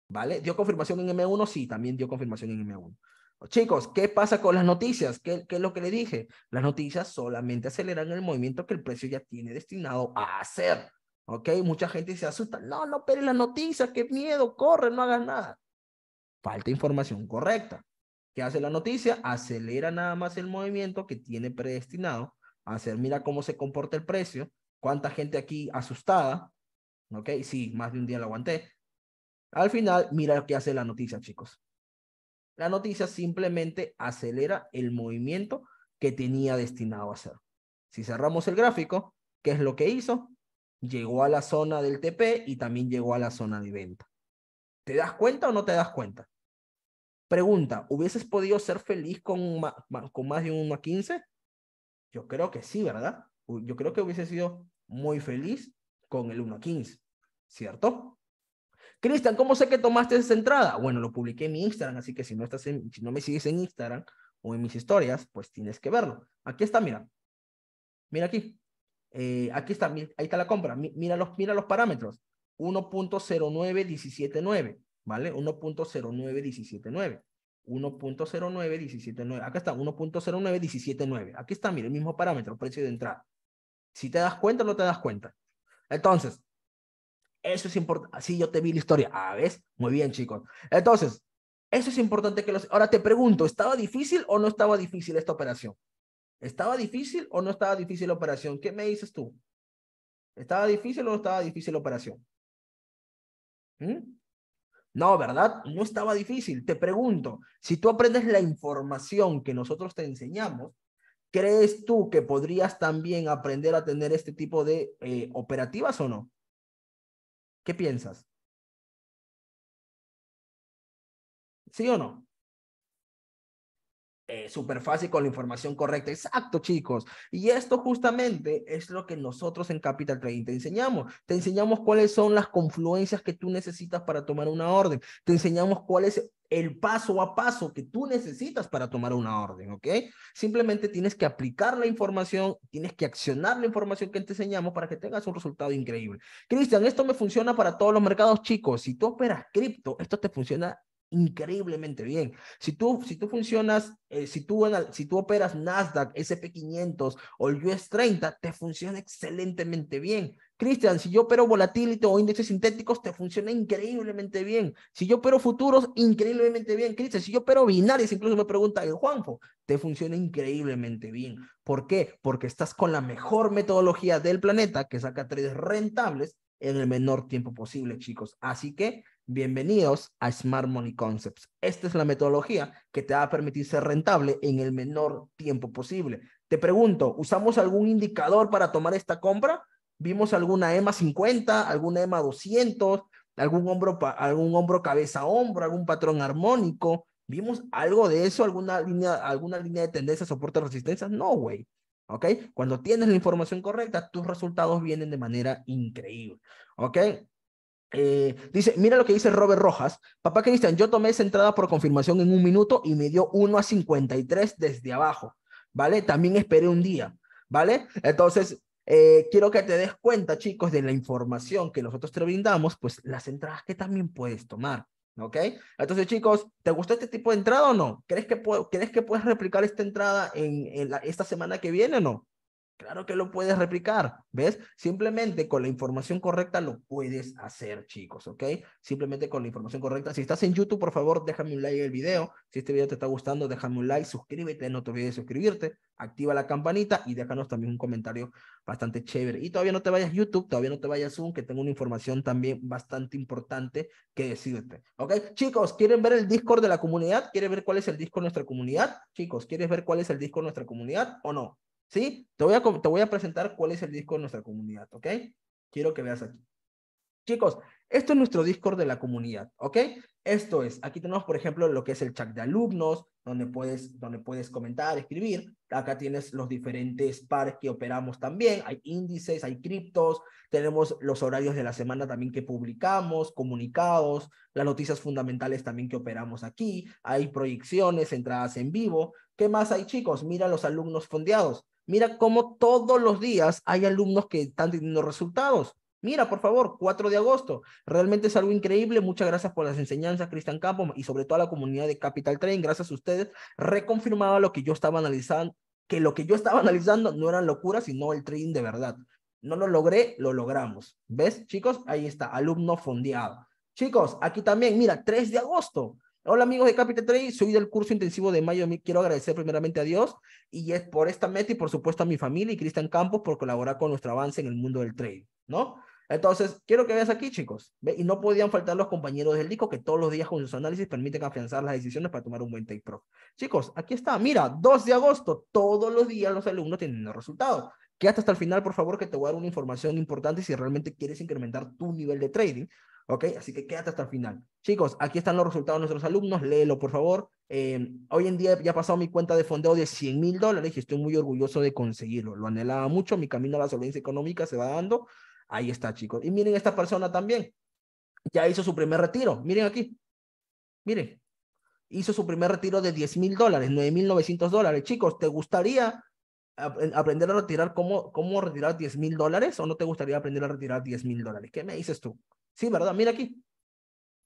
¿vale? ¿Dio confirmación en M uno? Sí, también dio confirmación en M uno. Chicos, ¿qué pasa con las noticias? ¿Qué, qué es lo que le dije? Las noticias solamente aceleran el movimiento que el precio ya tiene destinado a hacer. ¿Ok? Mucha gente se asusta. No, no operes las noticias, qué miedo, corre, no hagas nada. Falta información correcta. ¿Qué hace la noticia? Acelera nada más el movimiento que tiene predestinado a hacer. Mira cómo se comporta el precio. Cuánta gente aquí asustada. ¿Ok? Sí, más de un día lo aguanté. Al final, mira lo que hace la noticia, chicos. La noticia simplemente acelera el movimiento que tenía destinado a hacer. Si cerramos el gráfico, ¿qué es lo que hizo? Llegó a la zona del T P y también llegó a la zona de venta. ¿Te das cuenta o no te das cuenta? Pregunta, ¿hubieses podido ser feliz con, con más de un uno a quince? Yo creo que sí, ¿verdad? Yo creo que hubiese sido muy feliz con el uno a quince, ¿cierto? Cristian, ¿cómo sé que tomaste esa entrada? Bueno, lo publiqué en mi Instagram, así que si no, estás en, si no me sigues en Instagram o en mis historias, pues tienes que verlo. Aquí está, mira. Mira aquí. Eh, aquí está, ahí está la compra. Mira los, mira los parámetros. uno punto cero nueve uno siete nueve, ¿vale? uno punto cero nueve uno siete nueve. uno punto cero nueve uno siete nueve. Acá está, uno punto cero nueve uno siete nueve. Aquí está, mira, el mismo parámetro, precio de entrada. Si te das cuenta o no te das cuenta. Entonces, eso es importante. Así yo te vi la historia. Ah, ¿ves? Muy bien, chicos. Entonces, eso es importante que los... Ahora te pregunto, ¿estaba difícil o no estaba difícil esta operación? ¿Estaba difícil o no estaba difícil la operación? ¿Qué me dices tú? ¿Estaba difícil o no estaba difícil la operación? ¿Mm? No, ¿verdad? No estaba difícil. Te pregunto, si tú aprendes la información que nosotros te enseñamos, ¿crees tú que podrías también aprender a tener este tipo de eh, operativas o no? ¿Qué piensas? ¿Sí o no? Eh, súper fácil con la información correcta. Exacto, chicos. Y esto justamente es lo que nosotros en Capital Trading te enseñamos. Te enseñamos cuáles son las confluencias que tú necesitas para tomar una orden. Te enseñamos cuál es el paso a paso que tú necesitas para tomar una orden, ¿ok? Simplemente tienes que aplicar la información, tienes que accionar la información que te enseñamos para que tengas un resultado increíble. Cristian, esto me funciona para todos los mercados, chicos. Si tú operas cripto, esto te funciona increíblemente bien. Si tú, si tú funcionas, eh, si, tú, si tú operas Nasdaq, S P quinientos o el U S treinta, te funciona excelentemente bien. Cristian, si yo opero volatility o índices sintéticos, te funciona increíblemente bien. Si yo opero futuros, increíblemente bien. Cristian, si yo opero binarios, incluso me pregunta el Juanfo, te funciona increíblemente bien. ¿Por qué? Porque estás con la mejor metodología del planeta que saca trades rentables en el menor tiempo posible, chicos. Así que bienvenidos a Smart Money Concepts. Esta es la metodología que te va a permitir ser rentable en el menor tiempo posible. Te pregunto, ¿usamos algún indicador para tomar esta compra? ¿Vimos alguna E M A cincuenta, alguna E M A doscientos, algún hombro, algún hombro cabeza a hombro, algún patrón armónico? ¿Vimos algo de eso? ¿Alguna línea, alguna línea de tendencia, soporte, resistencia? No, güey. ¿Ok? Cuando tienes la información correcta, tus resultados vienen de manera increíble. ¿Ok? Eh, dice, mira lo que dice Robert Rojas. Papá Cristian, yo tomé esa entrada por confirmación en un minuto y me dio uno a cincuenta y tres desde abajo, ¿vale? También esperé un día, ¿vale? Entonces, eh, quiero que te des cuenta, chicos, de la información que nosotros te brindamos, pues las entradas que también puedes tomar, ¿ok? Entonces, chicos, ¿te gustó este tipo de entrada o no? ¿Crees que, puedo, ¿crees que puedes replicar esta entrada en, en la, esta semana que viene o no? Claro que lo puedes replicar, ¿ves? Simplemente con la información correcta lo puedes hacer, chicos, ¿ok? Simplemente con la información correcta. Si estás en YouTube, por favor, déjame un like al video. Si este video te está gustando, déjame un like, suscríbete, no te olvides de suscribirte, activa la campanita y déjanos también un comentario bastante chévere. Y todavía no te vayas YouTube, todavía no te vayas Zoom, que tengo una información también bastante importante que decirte, ¿ok? Chicos, ¿quieren ver el Discord de la comunidad? ¿Quieren ver cuál es el Discord de nuestra comunidad? Chicos, ¿quieres ver cuál es el Discord de nuestra comunidad o no? ¿Sí? Te voy, a, te voy a presentar cuál es el Discord de nuestra comunidad, ¿ok? Quiero que veas aquí. Chicos, esto es nuestro Discord de la comunidad, ¿ok? Esto es, aquí tenemos, por ejemplo, lo que es el chat de alumnos, donde puedes, donde puedes comentar, escribir. Acá tienes los diferentes pares que operamos también. Hay índices, hay criptos. Tenemos los horarios de la semana también que publicamos, comunicados, las noticias fundamentales también que operamos aquí. Hay proyecciones, entradas en vivo. ¿Qué más hay, chicos? Mira los alumnos fondeados. Mira cómo todos los días hay alumnos que están teniendo resultados. Mira, por favor, cuatro de agosto. Realmente es algo increíble. Muchas gracias por las enseñanzas, Cristian Campos, y sobre todo a la comunidad de Capital Trading. Gracias a ustedes. Reconfirmaba lo que yo estaba analizando, que lo que yo estaba analizando no eran locuras, sino el trading de verdad. No lo logré, lo logramos. ¿Ves, chicos? Ahí está, alumno fondeado. Chicos, aquí también, mira, tres de agosto. Hola amigos de Capital Trading, soy del curso intensivo de mayo. Quiero agradecer primeramente a Dios y es por esta meta y por supuesto a mi familia y Cristian Campos por colaborar con nuestro avance en el mundo del trading, ¿no? Entonces, quiero que veas aquí, chicos. ¿Ve? Y no podían faltar los compañeros del disco que todos los días con sus análisis permiten afianzar las decisiones para tomar un buen take profit. Chicos, aquí está. Mira, dos de agosto. Todos los días los alumnos tienen el resultado. Quédate hasta el final, por favor, que te voy a dar una información importante si realmente quieres incrementar tu nivel de trading. ¿Ok? Así que quédate hasta el final. Chicos, aquí están los resultados de nuestros alumnos. Léelo, por favor. Eh, hoy en día ya ha pasado mi cuenta de fondeo de cien mil dólares y estoy muy orgulloso de conseguirlo. Lo anhelaba mucho. Mi camino a la solvencia económica se va dando. Ahí está, chicos. Y miren esta persona también. Ya hizo su primer retiro. Miren aquí. Miren. Hizo su primer retiro de diez mil dólares, nueve mil novecientos dólares. Chicos, ¿te gustaría ap aprender a retirar cómo, cómo retirar diez mil dólares? ¿O no te gustaría aprender a retirar diez mil dólares? ¿Qué me dices tú? Sí, ¿verdad? Mira aquí.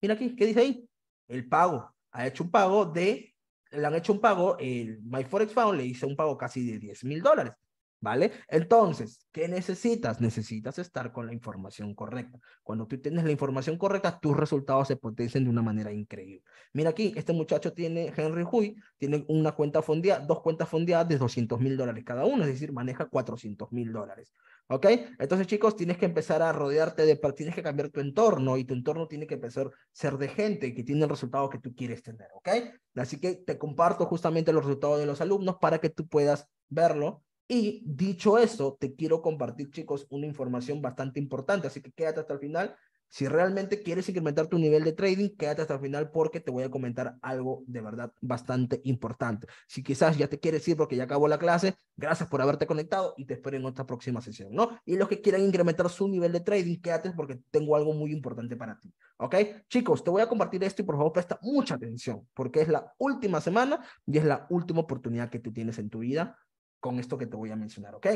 Mira aquí. ¿Qué dice ahí? El pago. Ha hecho un pago de... Le han hecho un pago. El MyForexFund le hizo un pago casi de diez mil dólares. ¿Vale? Entonces, ¿qué necesitas? Necesitas estar con la información correcta. Cuando tú tienes la información correcta, tus resultados se potencian de una manera increíble. Mira aquí, este muchacho tiene, Henry Hui, tiene una cuenta fondeada, dos cuentas fondeadas de doscientos mil dólares cada uno, es decir, maneja cuatrocientos mil dólares. ¿Ok? Entonces, chicos, tienes que empezar a rodearte de, tienes que cambiar tu entorno y tu entorno tiene que empezar a ser de gente que tiene el resultado que tú quieres tener. ¿Ok? Así que te comparto justamente los resultados de los alumnos para que tú puedas verlo. Y dicho eso, te quiero compartir, chicos, una información bastante importante, así que quédate hasta el final. Si realmente quieres incrementar tu nivel de trading, quédate hasta el final porque te voy a comentar algo de verdad bastante importante. Si quizás ya te quieres ir porque ya acabó la clase, gracias por haberte conectado y te espero en otra próxima sesión, ¿no? Y los que quieran incrementar su nivel de trading, quédate porque tengo algo muy importante para ti, ¿ok? Chicos, te voy a compartir esto y por favor presta mucha atención porque es la última semana y es la última oportunidad que tú tienes en tu vida con esto que te voy a mencionar, ¿ok?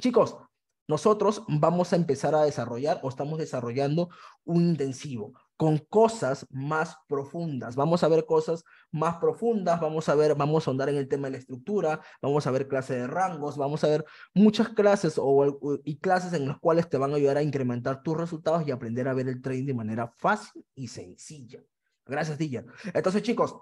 Chicos, nosotros vamos a empezar a desarrollar o estamos desarrollando un intensivo con cosas más profundas. Vamos a ver cosas más profundas, vamos a ver, vamos a ahondar en el tema de la estructura, vamos a ver clases de rangos, vamos a ver muchas clases o, y clases en las cuales te van a ayudar a incrementar tus resultados y aprender a ver el trading de manera fácil y sencilla. Gracias, Dilla. Entonces, chicos,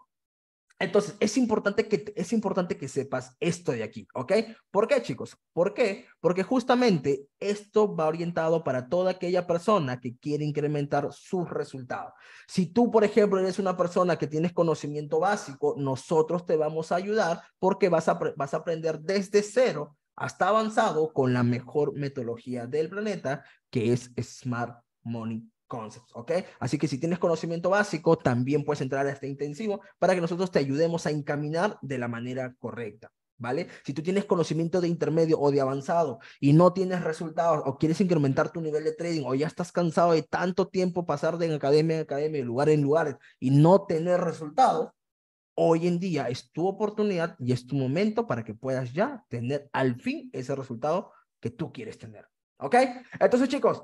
Entonces, es importante, que, es importante que sepas esto de aquí, ¿ok? ¿Por qué, chicos? ¿Por qué? Porque justamente esto va orientado para toda aquella persona que quiere incrementar sus resultados. Si tú, por ejemplo, eres una persona que tienes conocimiento básico, nosotros te vamos a ayudar porque vas a, vas a aprender desde cero hasta avanzado con la mejor metodología del planeta, que es Smart Money Concepts, ¿ok? Así que si tienes conocimiento básico, también puedes entrar a este intensivo para que nosotros te ayudemos a encaminar de la manera correcta, ¿vale? Si tú tienes conocimiento de intermedio o de avanzado y no tienes resultados o quieres incrementar tu nivel de trading o ya estás cansado de tanto tiempo pasar de academia en academia, de lugar en lugar y no tener resultados, hoy en día es tu oportunidad y es tu momento para que puedas ya tener al fin ese resultado que tú quieres tener, ¿ok? Entonces, chicos,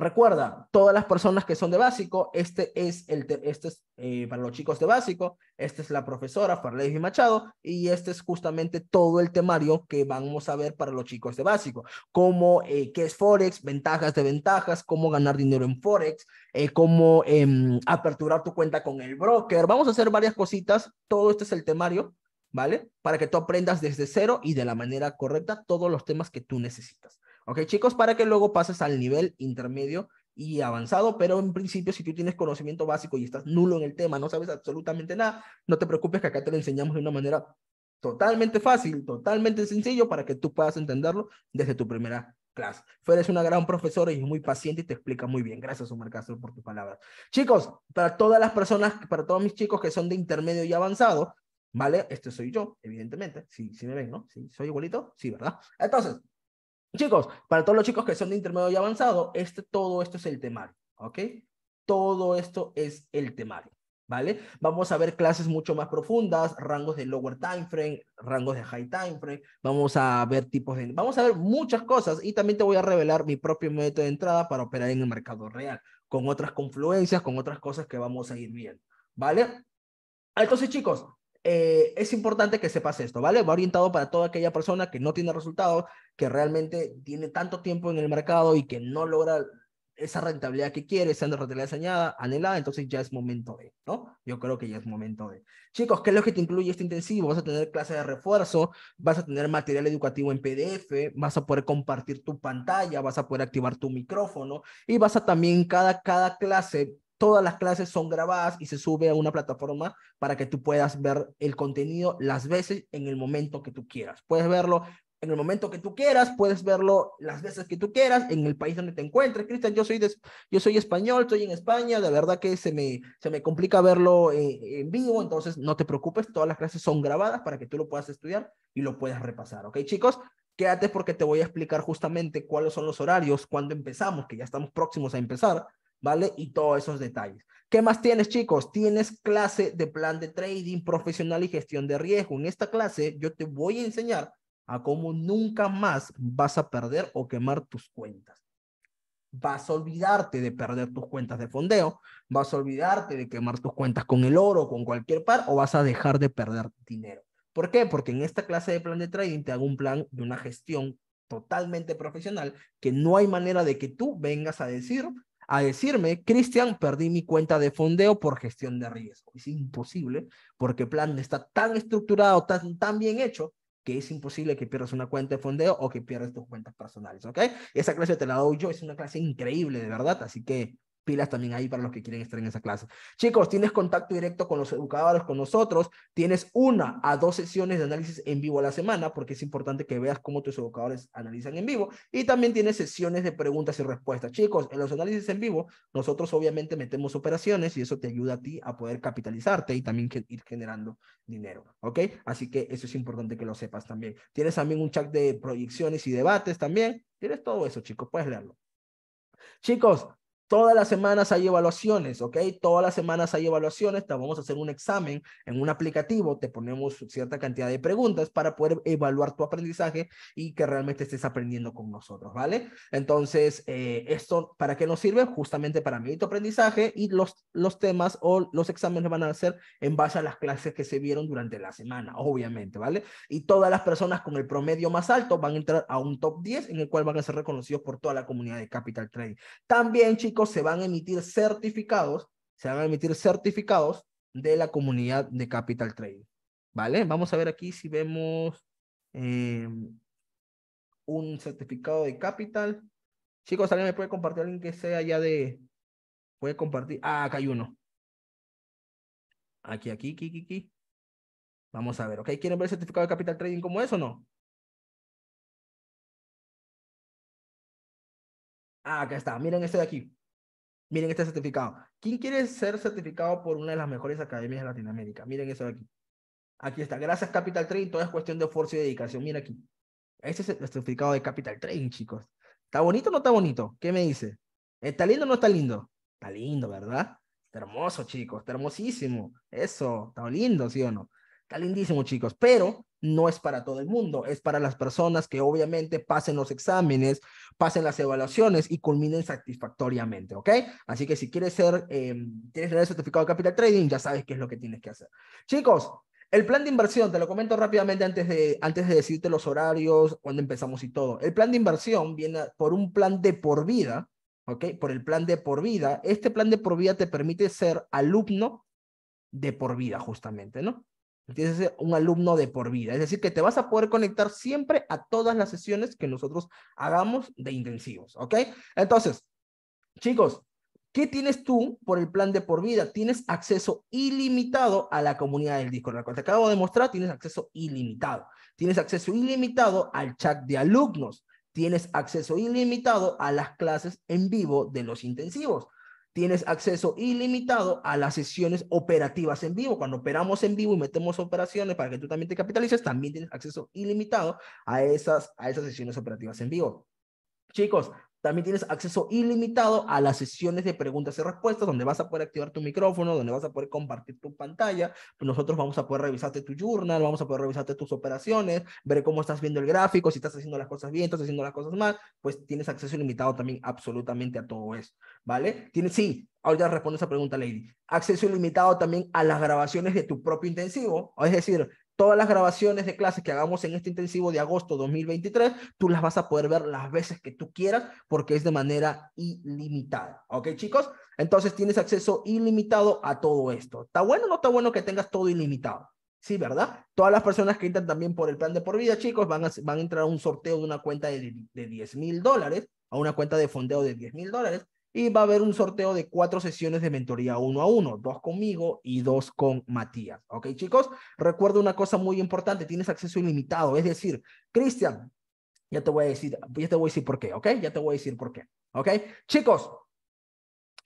recuerda, todas las personas que son de básico, este es, el este es eh, para los chicos de básico, esta es la profesora Farley y Machado, y este es justamente todo el temario que vamos a ver para los chicos de básico, como eh, qué es Forex, ventajas de ventajas, cómo ganar dinero en Forex, eh, cómo eh, aperturar tu cuenta con el broker. Vamos a hacer varias cositas, todo este es el temario, ¿vale? Para que tú aprendas desde cero y de la manera correcta todos los temas que tú necesitas. ¿Ok, chicos? Para que luego pases al nivel intermedio y avanzado, pero en principio si tú tienes conocimiento básico y estás nulo en el tema, no sabes absolutamente nada, no te preocupes que acá te lo enseñamos de una manera totalmente fácil, totalmente sencillo para que tú puedas entenderlo desde tu primera clase. Fer es una gran profesora y es muy paciente y te explica muy bien. Gracias, Omar Castro, por tus palabras. Chicos, para todas las personas, para todos mis chicos que son de intermedio y avanzado, ¿vale? Este soy yo, evidentemente. Sí, sí me ven, ¿no? Sí, soy igualito. Sí, ¿verdad? Entonces, chicos, para todos los chicos que son de intermedio y avanzado, este, todo esto es el temario, ¿ok? Todo esto es el temario, ¿vale? Vamos a ver clases mucho más profundas, rangos de lower time frame, rangos de high time frame, vamos a ver tipos de... Vamos a ver muchas cosas y también te voy a revelar mi propio método de entrada para operar en el mercado real, con otras confluencias, con otras cosas que vamos a ir viendo, ¿vale? Entonces, chicos, Eh, es importante que sepas esto, ¿vale? Va orientado para toda aquella persona que no tiene resultados, que realmente tiene tanto tiempo en el mercado y que no logra esa rentabilidad que quiere, esa rentabilidad soñada, anhelada, entonces ya es momento de, ¿no? Yo creo que ya es momento de. Chicos, ¿qué es lo que te incluye este intensivo? Vas a tener clases de refuerzo, vas a tener material educativo en P D F, vas a poder compartir tu pantalla, vas a poder activar tu micrófono y vas a también cada, cada clase... Todas las clases son grabadas y se sube a una plataforma para que tú puedas ver el contenido las veces en el momento que tú quieras. Puedes verlo en el momento que tú quieras, puedes verlo las veces que tú quieras, en el país donde te encuentres. Cristian, yo soy de, yo soy español, estoy en España, de verdad que se me, se me complica verlo en, en vivo, entonces no te preocupes, todas las clases son grabadas para que tú lo puedas estudiar y lo puedas repasar, ¿ok, chicos? Quédate porque te voy a explicar justamente cuáles son los horarios, cuándo empezamos, que ya estamos próximos a empezar, ¿vale? Y todos esos detalles. ¿Qué más tienes, chicos? Tienes clase de plan de trading profesional y gestión de riesgo. En esta clase yo te voy a enseñar a cómo nunca más vas a perder o quemar tus cuentas. Vas a olvidarte de perder tus cuentas de fondeo, vas a olvidarte de quemar tus cuentas con el oro, con cualquier par, o vas a dejar de perder dinero. ¿Por qué? Porque en esta clase de plan de trading te hago un plan de una gestión totalmente profesional que no hay manera de que tú vengas a decir... a decirme, Cristian, perdí mi cuenta de fondeo por gestión de riesgo. Es imposible, porque el plan está tan estructurado, tan, tan bien hecho, que es imposible que pierdas una cuenta de fondeo o que pierdas tus cuentas personales, ¿ok? Esa clase te la doy yo, es una clase increíble, de verdad, así que pilas también ahí para los que quieren estar en esa clase. Chicos, tienes contacto directo con los educadores, con nosotros, tienes una a dos sesiones de análisis en vivo a la semana, porque es importante que veas cómo tus educadores analizan en vivo, y también tienes sesiones de preguntas y respuestas. Chicos, en los análisis en vivo, nosotros obviamente metemos operaciones, y eso te ayuda a ti a poder capitalizarte y también ir generando dinero, ¿ok? Así que eso es importante que lo sepas también. Tienes también un chat de proyecciones y debates también, tienes todo eso, chicos, puedes leerlo. Chicos, todas las semanas hay evaluaciones, ¿ok? Todas las semanas hay evaluaciones, te vamos a hacer un examen en un aplicativo, te ponemos cierta cantidad de preguntas para poder evaluar tu aprendizaje y que realmente estés aprendiendo con nosotros, ¿vale? Entonces, eh, ¿esto para qué nos sirve? Justamente para medir tu aprendizaje y los, los temas o los exámenes van a hacer en base a las clases que se vieron durante la semana, obviamente, ¿vale? Y todas las personas con el promedio más alto van a entrar a un top diez en el cual van a ser reconocidos por toda la comunidad de Capital Trading. También, chicos, se van a emitir certificados, se van a emitir certificados de la comunidad de Capital Trading, ¿vale? Vamos a ver aquí si vemos eh, un certificado de Capital. Chicos, ¿alguien me puede compartir? Alguien que sea ya de... ¿Puede compartir? Ah, acá hay uno. Aquí, aquí, aquí, aquí. Vamos a ver, ¿ok? ¿Quieren ver el certificado de Capital Trading como es o no? Ah, acá está. Miren este de aquí. Miren este certificado. ¿Quién quiere ser certificado por una de las mejores academias de Latinoamérica? Miren eso de aquí. Aquí está. Gracias, Capital Trading. Todo es cuestión de esfuerzo y dedicación. Mira aquí. Este es el certificado de Capital Trading, chicos. ¿Está bonito o no está bonito? ¿Qué me dice? ¿Está lindo o no está lindo? Está lindo, ¿verdad? Está hermoso, chicos. Está hermosísimo. Eso. Está lindo, ¿sí o no? Está lindísimo, chicos. Pero... no es para todo el mundo, es para las personas que obviamente pasen los exámenes, pasen las evaluaciones y culminen satisfactoriamente, ¿ok? Así que si quieres ser, eh, quieres tener el certificado de Capital Trading, ya sabes qué es lo que tienes que hacer. Chicos, el plan de inversión, te lo comento rápidamente antes de, antes de decirte los horarios, cuándo empezamos y todo. El plan de inversión viene por un plan de por vida, ¿ok? Por el plan de por vida. Este plan de por vida te permite ser alumno de por vida justamente, ¿no? Tienes que ser un alumno de por vida, es decir, que te vas a poder conectar siempre a todas las sesiones que nosotros hagamos de intensivos, ¿ok? Entonces, chicos, ¿qué tienes tú por el plan de por vida? Tienes acceso ilimitado a la comunidad del Discord, la cual te acabo de mostrar, tienes acceso ilimitado. Tienes acceso ilimitado al chat de alumnos, tienes acceso ilimitado a las clases en vivo de los intensivos. Tienes acceso ilimitado a las sesiones operativas en vivo. Cuando operamos en vivo y metemos operaciones para que tú también te capitalices, también tienes acceso ilimitado a esas, a esas sesiones operativas en vivo. Chicos, también tienes acceso ilimitado a las sesiones de preguntas y respuestas, donde vas a poder activar tu micrófono, donde vas a poder compartir tu pantalla. Nosotros vamos a poder revisarte tu journal, vamos a poder revisarte tus operaciones, ver cómo estás viendo el gráfico, si estás haciendo las cosas bien, estás haciendo las cosas mal, pues tienes acceso ilimitado también absolutamente a todo eso, ¿vale? Tienes, sí, ahorita respondo esa pregunta, Lady. Acceso ilimitado también a las grabaciones de tu propio intensivo, es decir, Todas las grabaciones de clases que hagamos en este intensivo de agosto dos mil veintitrés, tú las vas a poder ver las veces que tú quieras porque es de manera ilimitada. ¿Ok, chicos? Entonces tienes acceso ilimitado a todo esto. ¿Está bueno o no está bueno que tengas todo ilimitado? Sí, ¿verdad? Todas las personas que entran también por el plan de por vida, chicos, van a, van a entrar a un sorteo de una cuenta de, de diez mil dólares, a una cuenta de fondeo de diez mil dólares, y va a haber un sorteo de cuatro sesiones de mentoría uno a uno, dos conmigo y dos con Matías. ¿Ok, chicos? Recuerda una cosa muy importante, tienes acceso ilimitado, es decir, Cristian, ya te voy a decir, ya te voy a decir por qué, ¿ok? Ya te voy a decir por qué, ¿ok? Chicos,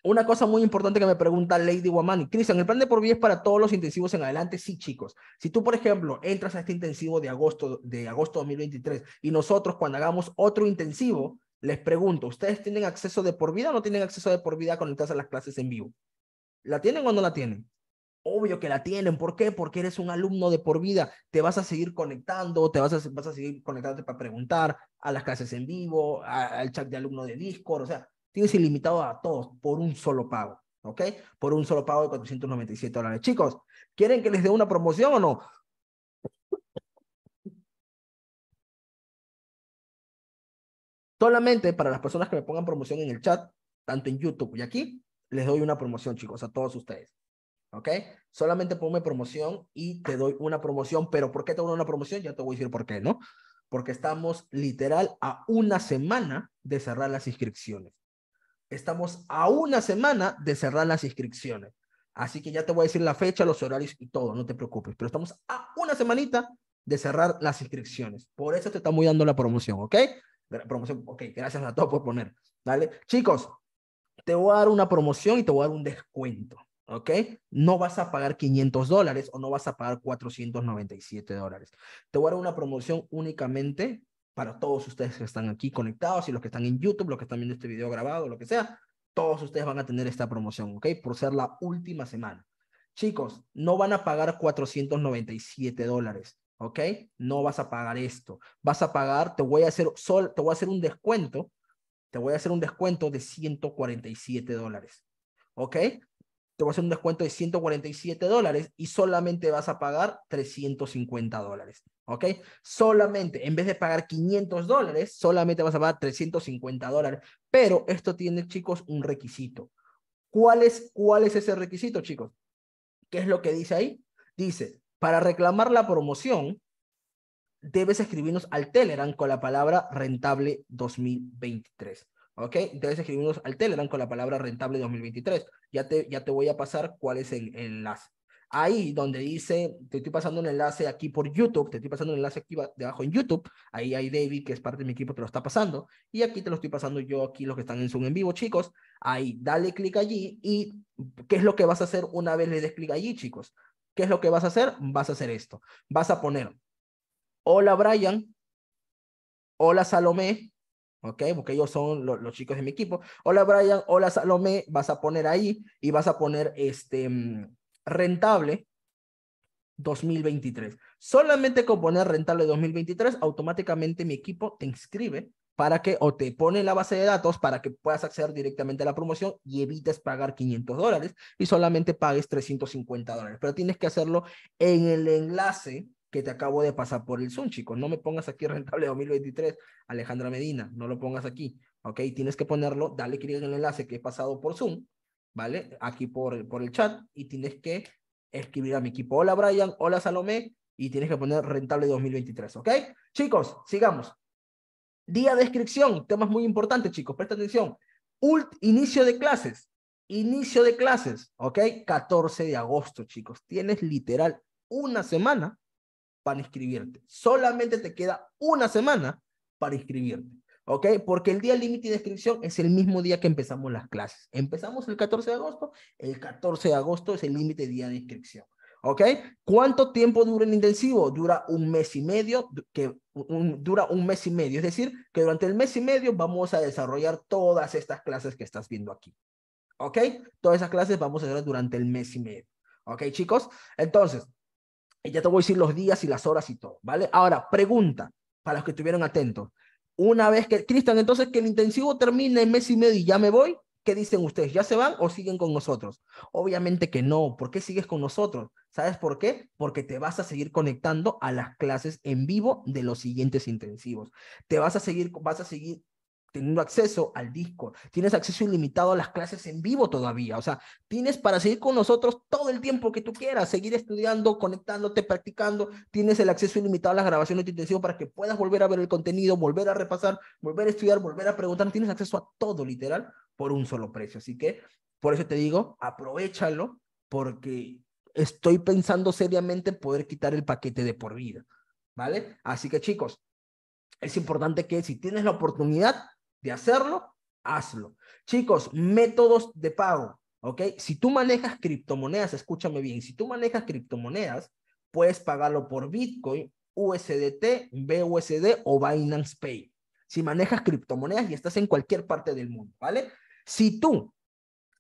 una cosa muy importante que me pregunta Lady Wamani. Cristian, ¿el plan de por vida es para todos los intensivos en adelante? Sí, chicos. Si tú, por ejemplo, entras a este intensivo de agosto, de agosto dos mil veintitrés y nosotros cuando hagamos otro intensivo, les pregunto, ¿ustedes tienen acceso de por vida o no tienen acceso de por vida a conectarse a las clases en vivo? ¿La tienen o no la tienen? Obvio que la tienen. ¿Por qué? Porque eres un alumno de por vida. Te vas a seguir conectando, te vas a, vas a seguir conectándote para preguntar a las clases en vivo, a, al chat de alumno de Discord, o sea, tienes ilimitado a todos por un solo pago, ¿ok? Por un solo pago de cuatrocientos noventa y siete dólares. Chicos, ¿quieren que les dé una promoción o no? Solamente para las personas que me pongan promoción en el chat, tanto en YouTube y aquí, les doy una promoción, chicos, a todos ustedes, ¿ok? Solamente ponme promoción y te doy una promoción, pero ¿por qué te doy una promoción? Ya te voy a decir por qué, ¿no? Porque estamos literal a una semana de cerrar las inscripciones. Estamos a una semana de cerrar las inscripciones. Así que ya te voy a decir la fecha, los horarios y todo, no te preocupes. Pero estamos a una semanita de cerrar las inscripciones. Por eso te estamos dando la promoción, ¿ok? Promoción, ok, gracias a todos por poner. ¿Vale? Chicos, te voy a dar una promoción y te voy a dar un descuento, ¿ok? No vas a pagar quinientos dólares o no vas a pagar cuatrocientos noventa y siete dólares. Te voy a dar una promoción únicamente para todos ustedes que están aquí conectados y los que están en YouTube, los que están viendo este video grabado, lo que sea, todos ustedes van a tener esta promoción, ¿ok? Por ser la última semana. Chicos, no van a pagar cuatrocientos noventa y siete dólares, ¿ok? No vas a pagar esto. Vas a pagar, te voy a hacer, sol, te voy a hacer un descuento, te voy a hacer un descuento de ciento cuarenta y siete dólares, ¿ok? Te voy a hacer un descuento de ciento cuarenta y siete dólares y solamente vas a pagar trescientos cincuenta dólares, ¿ok? Solamente, en vez de pagar quinientos dólares, solamente vas a pagar trescientos cincuenta dólares, pero esto tiene, chicos, un requisito. ¿Cuál es, cuál es ese requisito, chicos? ¿Qué es lo que dice ahí? Dice, para reclamar la promoción, debes escribirnos al Telegram con la palabra rentable dos mil veintitrés. ¿Ok? Debes escribirnos al Telegram con la palabra rentable dos mil veintitrés. Ya te, ya te voy a pasar cuál es el, el enlace. Ahí donde dice, te estoy pasando un enlace aquí por YouTube, te estoy pasando un enlace aquí debajo en YouTube. Ahí hay David, que es parte de mi equipo, te lo está pasando. Y aquí te lo estoy pasando yo, aquí los que están en Zoom en vivo, chicos. Ahí, dale clic allí. ¿Y qué es lo que vas a hacer una vez le des clic allí, chicos? ¿Qué es lo que vas a hacer? Vas a hacer esto. Vas a poner, hola Brian, hola Salomé. ¿Ok? Porque ellos son lo, los chicos de mi equipo. Hola Brian, hola Salomé, vas a poner ahí y vas a poner este rentable dos mil veintitrés. Solamente con poner rentable dos mil veintitrés, automáticamente mi equipo te inscribe para que, o te pone en la base de datos para que puedas acceder directamente a la promoción y evites pagar quinientos dólares y solamente pagues trescientos cincuenta dólares. Pero tienes que hacerlo en el enlace que te acabo de pasar por el Zoom, chicos. No me pongas aquí rentable dos mil veintitrés, Alejandra Medina, no lo pongas aquí, ¿ok? Tienes que ponerlo, dale clic en el enlace que he pasado por Zoom, ¿vale? Aquí por, por el chat, y tienes que escribir a mi equipo, hola Brian, hola Salomé, y tienes que poner rentable dos mil veintitrés, ¿ok? Chicos, sigamos. Día de inscripción, temas muy importantes, chicos, presta atención. Ult- inicio de clases, inicio de clases, ¿ok? catorce de agosto, chicos, tienes literal una semana para inscribirte. Solamente te queda una semana para inscribirte, ¿ok? Porque el día límite de inscripción es el mismo día que empezamos las clases. Empezamos el catorce de agosto, el catorce de agosto es el límite día de inscripción, ¿ok? ¿Cuánto tiempo dura el intensivo? Dura un mes y medio, que un, dura un mes y medio, es decir, que durante el mes y medio vamos a desarrollar todas estas clases que estás viendo aquí, ¿ok? Todas esas clases vamos a hacer durante el mes y medio, ¿ok, chicos? Entonces, ya te voy a decir los días y las horas y todo, ¿vale? Ahora, pregunta, para los que estuvieron atentos. Una vez que, Cristian, entonces que el intensivo termine en mes y medio y ya me voy, ¿Qué dicen ustedes? ¿Ya se van o siguen con nosotros? Obviamente que no. ¿Por qué sigues con nosotros? ¿Sabes por qué? Porque te vas a seguir conectando a las clases en vivo de los siguientes intensivos. Te vas a seguir, vas a seguir teniendo acceso al Discord. Tienes acceso ilimitado a las clases en vivo todavía. O sea, tienes para seguir con nosotros todo el tiempo que tú quieras. Seguir estudiando, conectándote, practicando. Tienes el acceso ilimitado a las grabaciones de intensivos para que puedas volver a ver el contenido, volver a repasar, volver a estudiar, volver a preguntar. Tienes acceso a todo, literal, por un solo precio. Así que, por eso te digo, aprovéchalo, porque estoy pensando seriamente poder quitar el paquete de por vida, ¿vale? Así que, chicos, es importante que si tienes la oportunidad de hacerlo, hazlo. Chicos, métodos de pago, ¿ok? Si tú manejas criptomonedas, escúchame bien, si tú manejas criptomonedas, puedes pagarlo por Bitcoin, U S D T, B U S D o Binance Pay. Si manejas criptomonedas y estás en cualquier parte del mundo, ¿vale? Si tú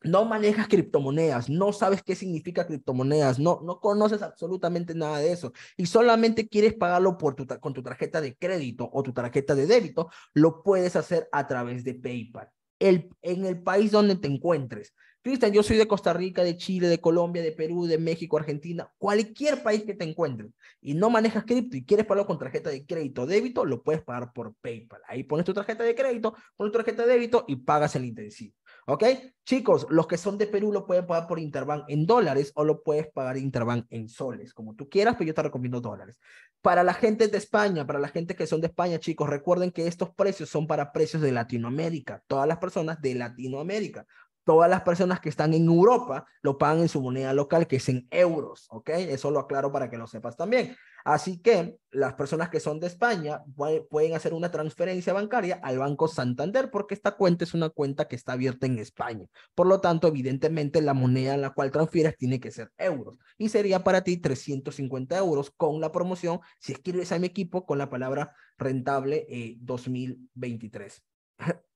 no manejas criptomonedas, no sabes qué significa criptomonedas, no, no conoces absolutamente nada de eso y solamente quieres pagarlo por tu, con tu tarjeta de crédito o tu tarjeta de débito, lo puedes hacer a través de PayPal, el, en el país donde te encuentres. Cristian, yo soy de Costa Rica, de Chile, de Colombia, de Perú, de México, Argentina, cualquier país que te encuentres y no manejas cripto y quieres pagarlo con tarjeta de crédito o débito, lo puedes pagar por PayPal. Ahí pones tu tarjeta de crédito, pones tu tarjeta de débito y pagas el intensivo. ¿Ok? Chicos, los que son de Perú lo pueden pagar por Interbank en dólares o lo puedes pagar Interbank en soles, como tú quieras, pero yo te recomiendo dólares. Para la gente de España, para la gente que son de España, chicos, recuerden que estos precios son para precios de Latinoamérica, todas las personas de Latinoamérica. Todas las personas que están en Europa lo pagan en su moneda local, que es en euros, ¿ok? Eso lo aclaro para que lo sepas también. Así que las personas que son de España pueden hacer una transferencia bancaria al Banco Santander, porque esta cuenta es una cuenta que está abierta en España. Por lo tanto, evidentemente, la moneda en la cual transfieres tiene que ser euros. Y sería para ti trescientos cincuenta euros con la promoción, si escribes a mi equipo, con la palabra rentable eh, dos mil veintitrés.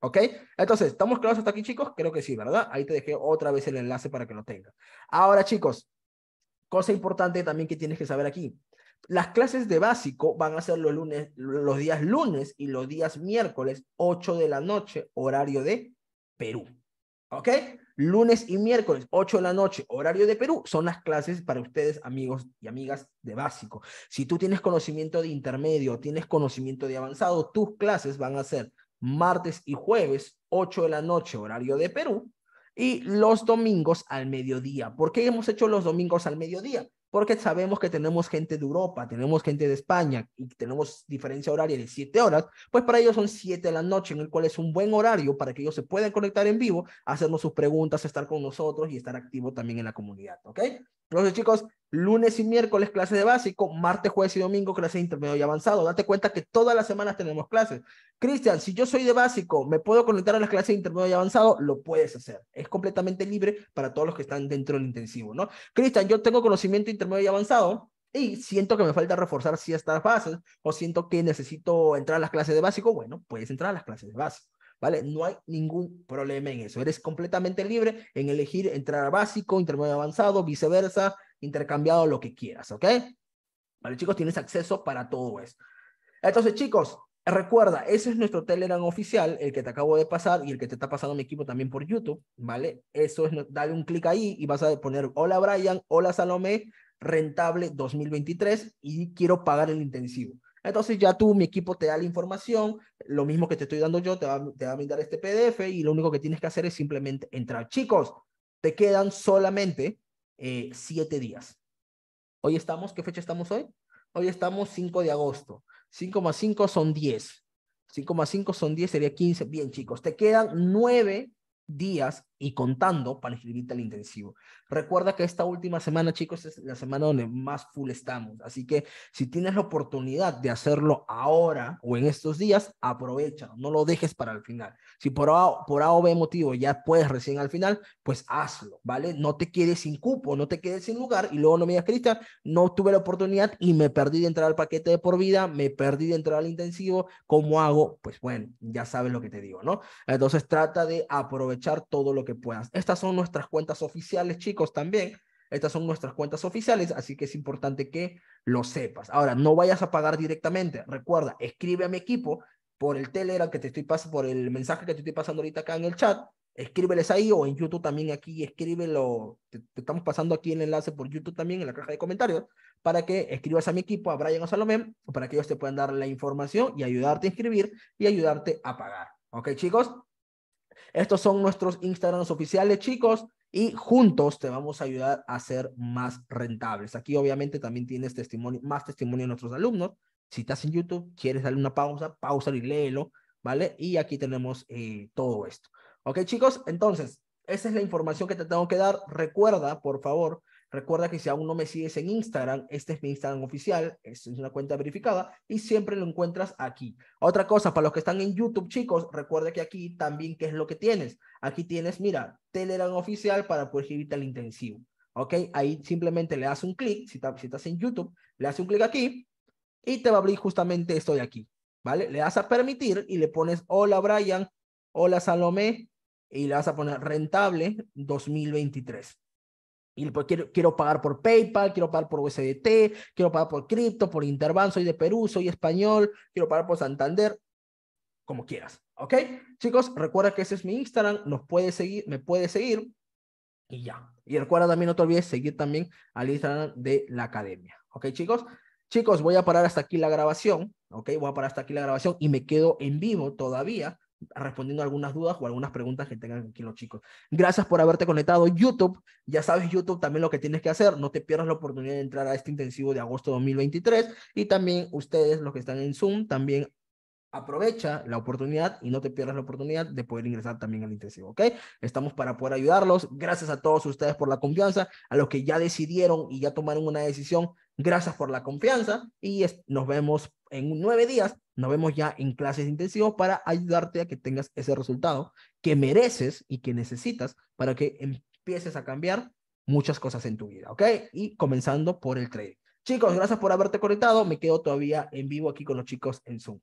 ¿Ok? Entonces, ¿estamos claros hasta aquí, chicos? Creo que sí, ¿verdad? Ahí te dejé otra vez el enlace para que lo tengas. Ahora, chicos, cosa importante también que tienes que saber aquí. Las clases de básico van a ser los, lunes, los días lunes y los días miércoles, ocho de la noche, horario de Perú. ¿Ok? Lunes y miércoles, ocho de la noche, horario de Perú, son las clases para ustedes, amigos y amigas de básico. Si tú tienes conocimiento de intermedio, tienes conocimiento de avanzado, tus clases van a ser martes y jueves, ocho de la noche, horario de Perú, y los domingos al mediodía. ¿Por qué hemos hecho los domingos al mediodía? Porque sabemos que tenemos gente de Europa, tenemos gente de España, y tenemos diferencia horaria de siete horas, pues para ellos son siete de la noche, en el cual es un buen horario para que ellos se puedan conectar en vivo, hacernos sus preguntas, estar con nosotros y estar activo también en la comunidad, ¿ok? Entonces, chicos, lunes y miércoles clases de básico, martes, jueves y domingo clases de intermedio y avanzado. Date cuenta que todas las semanas tenemos clases. Cristian, si yo soy de básico, ¿me puedo conectar a las clases de intermedio y avanzado? Lo puedes hacer. Es completamente libre para todos los que están dentro del intensivo, ¿no? Cristian, yo tengo conocimiento intermedio y avanzado y siento que me falta reforzar ciertas bases o siento que necesito entrar a las clases de básico. Bueno, puedes entrar a las clases de básico, ¿vale? No hay ningún problema en eso. Eres completamente libre en elegir entrar a básico, intermedio avanzado, viceversa, intercambiado, lo que quieras, ¿ok? Vale, chicos, tienes acceso para todo eso. Entonces, chicos, recuerda, ese es nuestro Telegram oficial, el que te acabo de pasar y el que te está pasando mi equipo también por YouTube, ¿vale? Eso es, dale un clic ahí y vas a poner hola Brian, hola Salomé, rentable dos mil veintitrés y quiero pagar el intensivo. Entonces ya tú, mi equipo te da la información, lo mismo que te estoy dando yo, te va, te va a brindar este P D F y lo único que tienes que hacer es simplemente entrar. Chicos, te quedan solamente eh, siete días. Hoy estamos, ¿qué fecha estamos hoy? Hoy estamos cinco de agosto. cinco más cinco son diez. cinco más cinco son diez, sería quince. Bien, chicos, te quedan nueve días y contando para inscribirte al intensivo. Recuerda que esta última semana, chicos, es la semana donde más full estamos, así que si tienes la oportunidad de hacerlo ahora o en estos días, aprovecha, no lo dejes para el final. Si por A, por A o B motivo ya puedes recién al final, pues hazlo, ¿vale? No te quedes sin cupo, no te quedes sin lugar y luego no me digas, Cristian, no tuve la oportunidad y me perdí de entrar al paquete de por vida, me perdí de entrar al intensivo, ¿cómo hago? Pues bueno, ya sabes lo que te digo, ¿no? Entonces trata de aprovechar todo lo que puedas. Estas son nuestras cuentas oficiales, chicos, también. Estas son nuestras cuentas oficiales, así que es importante que lo sepas. Ahora, no vayas a pagar directamente. Recuerda, escribe a mi equipo por el Telegram que te estoy pasando, por el mensaje que te estoy pasando ahorita acá en el chat, escríbeles ahí, o en YouTube también aquí escríbelo, te, te estamos pasando aquí el enlace por YouTube también en la caja de comentarios, para que escribas a mi equipo, a Brian o Salomé, para que ellos te puedan dar la información y ayudarte a inscribir y ayudarte a pagar. ¿Ok, chicos? Estos son nuestros Instagrams oficiales, chicos, y juntos te vamos a ayudar a ser más rentables. Aquí obviamente también tienes testimonio, más testimonio de nuestros alumnos. Si estás en YouTube, quieres darle una pausa, pausa y léelo, ¿vale? Y aquí tenemos eh, todo esto. Ok, chicos, entonces, esa es la información que te tengo que dar. Recuerda, por favor, recuerda que si aún no me sigues en Instagram, este es mi Instagram oficial, es una cuenta verificada y siempre lo encuentras aquí. Otra cosa, para los que están en YouTube, chicos, recuerda que aquí también, ¿qué es lo que tienes? Aquí tienes, mira, Telegram oficial para poder irte al intensivo, ¿ok? Ahí simplemente le das un clic, si, si estás en YouTube, le das un clic aquí y te va a abrir justamente esto de aquí, ¿vale? Le das a permitir y le pones hola Brian, hola Salomé, y le vas a poner rentable dos mil veintitrés. Y pues quiero, quiero pagar por PayPal, quiero pagar por U S D T, quiero pagar por cripto, por Interbank, soy de Perú, soy español, quiero pagar por Santander, como quieras, ¿ok? Chicos, recuerda que ese es mi Instagram, nos puedes seguir, me puedes seguir y ya. Y recuerda también, no te olvides seguir también al Instagram de la academia, ¿ok, chicos? Chicos, voy a parar hasta aquí la grabación, ¿ok? Voy a parar hasta aquí la grabación y me quedo en vivo todavía, respondiendo algunas dudas o algunas preguntas que tengan aquí los chicos. Gracias por haberte conectado. YouTube, ya sabes, YouTube también lo que tienes que hacer, no te pierdas la oportunidad de entrar a este intensivo de agosto dos mil veintitrés, y también ustedes los que están en Zoom, también aprovecha la oportunidad y no te pierdas la oportunidad de poder ingresar también al intensivo, ¿ok? Estamos para poder ayudarlos. Gracias a todos ustedes por la confianza, a los que ya decidieron y ya tomaron una decisión, gracias por la confianza, y nos vemos en nueve días, nos vemos ya en clases intensivas para ayudarte a que tengas ese resultado que mereces y que necesitas para que empieces a cambiar muchas cosas en tu vida, ¿ok? Y comenzando por el trading. Chicos, gracias por haberte conectado, me quedo todavía en vivo aquí con los chicos en Zoom.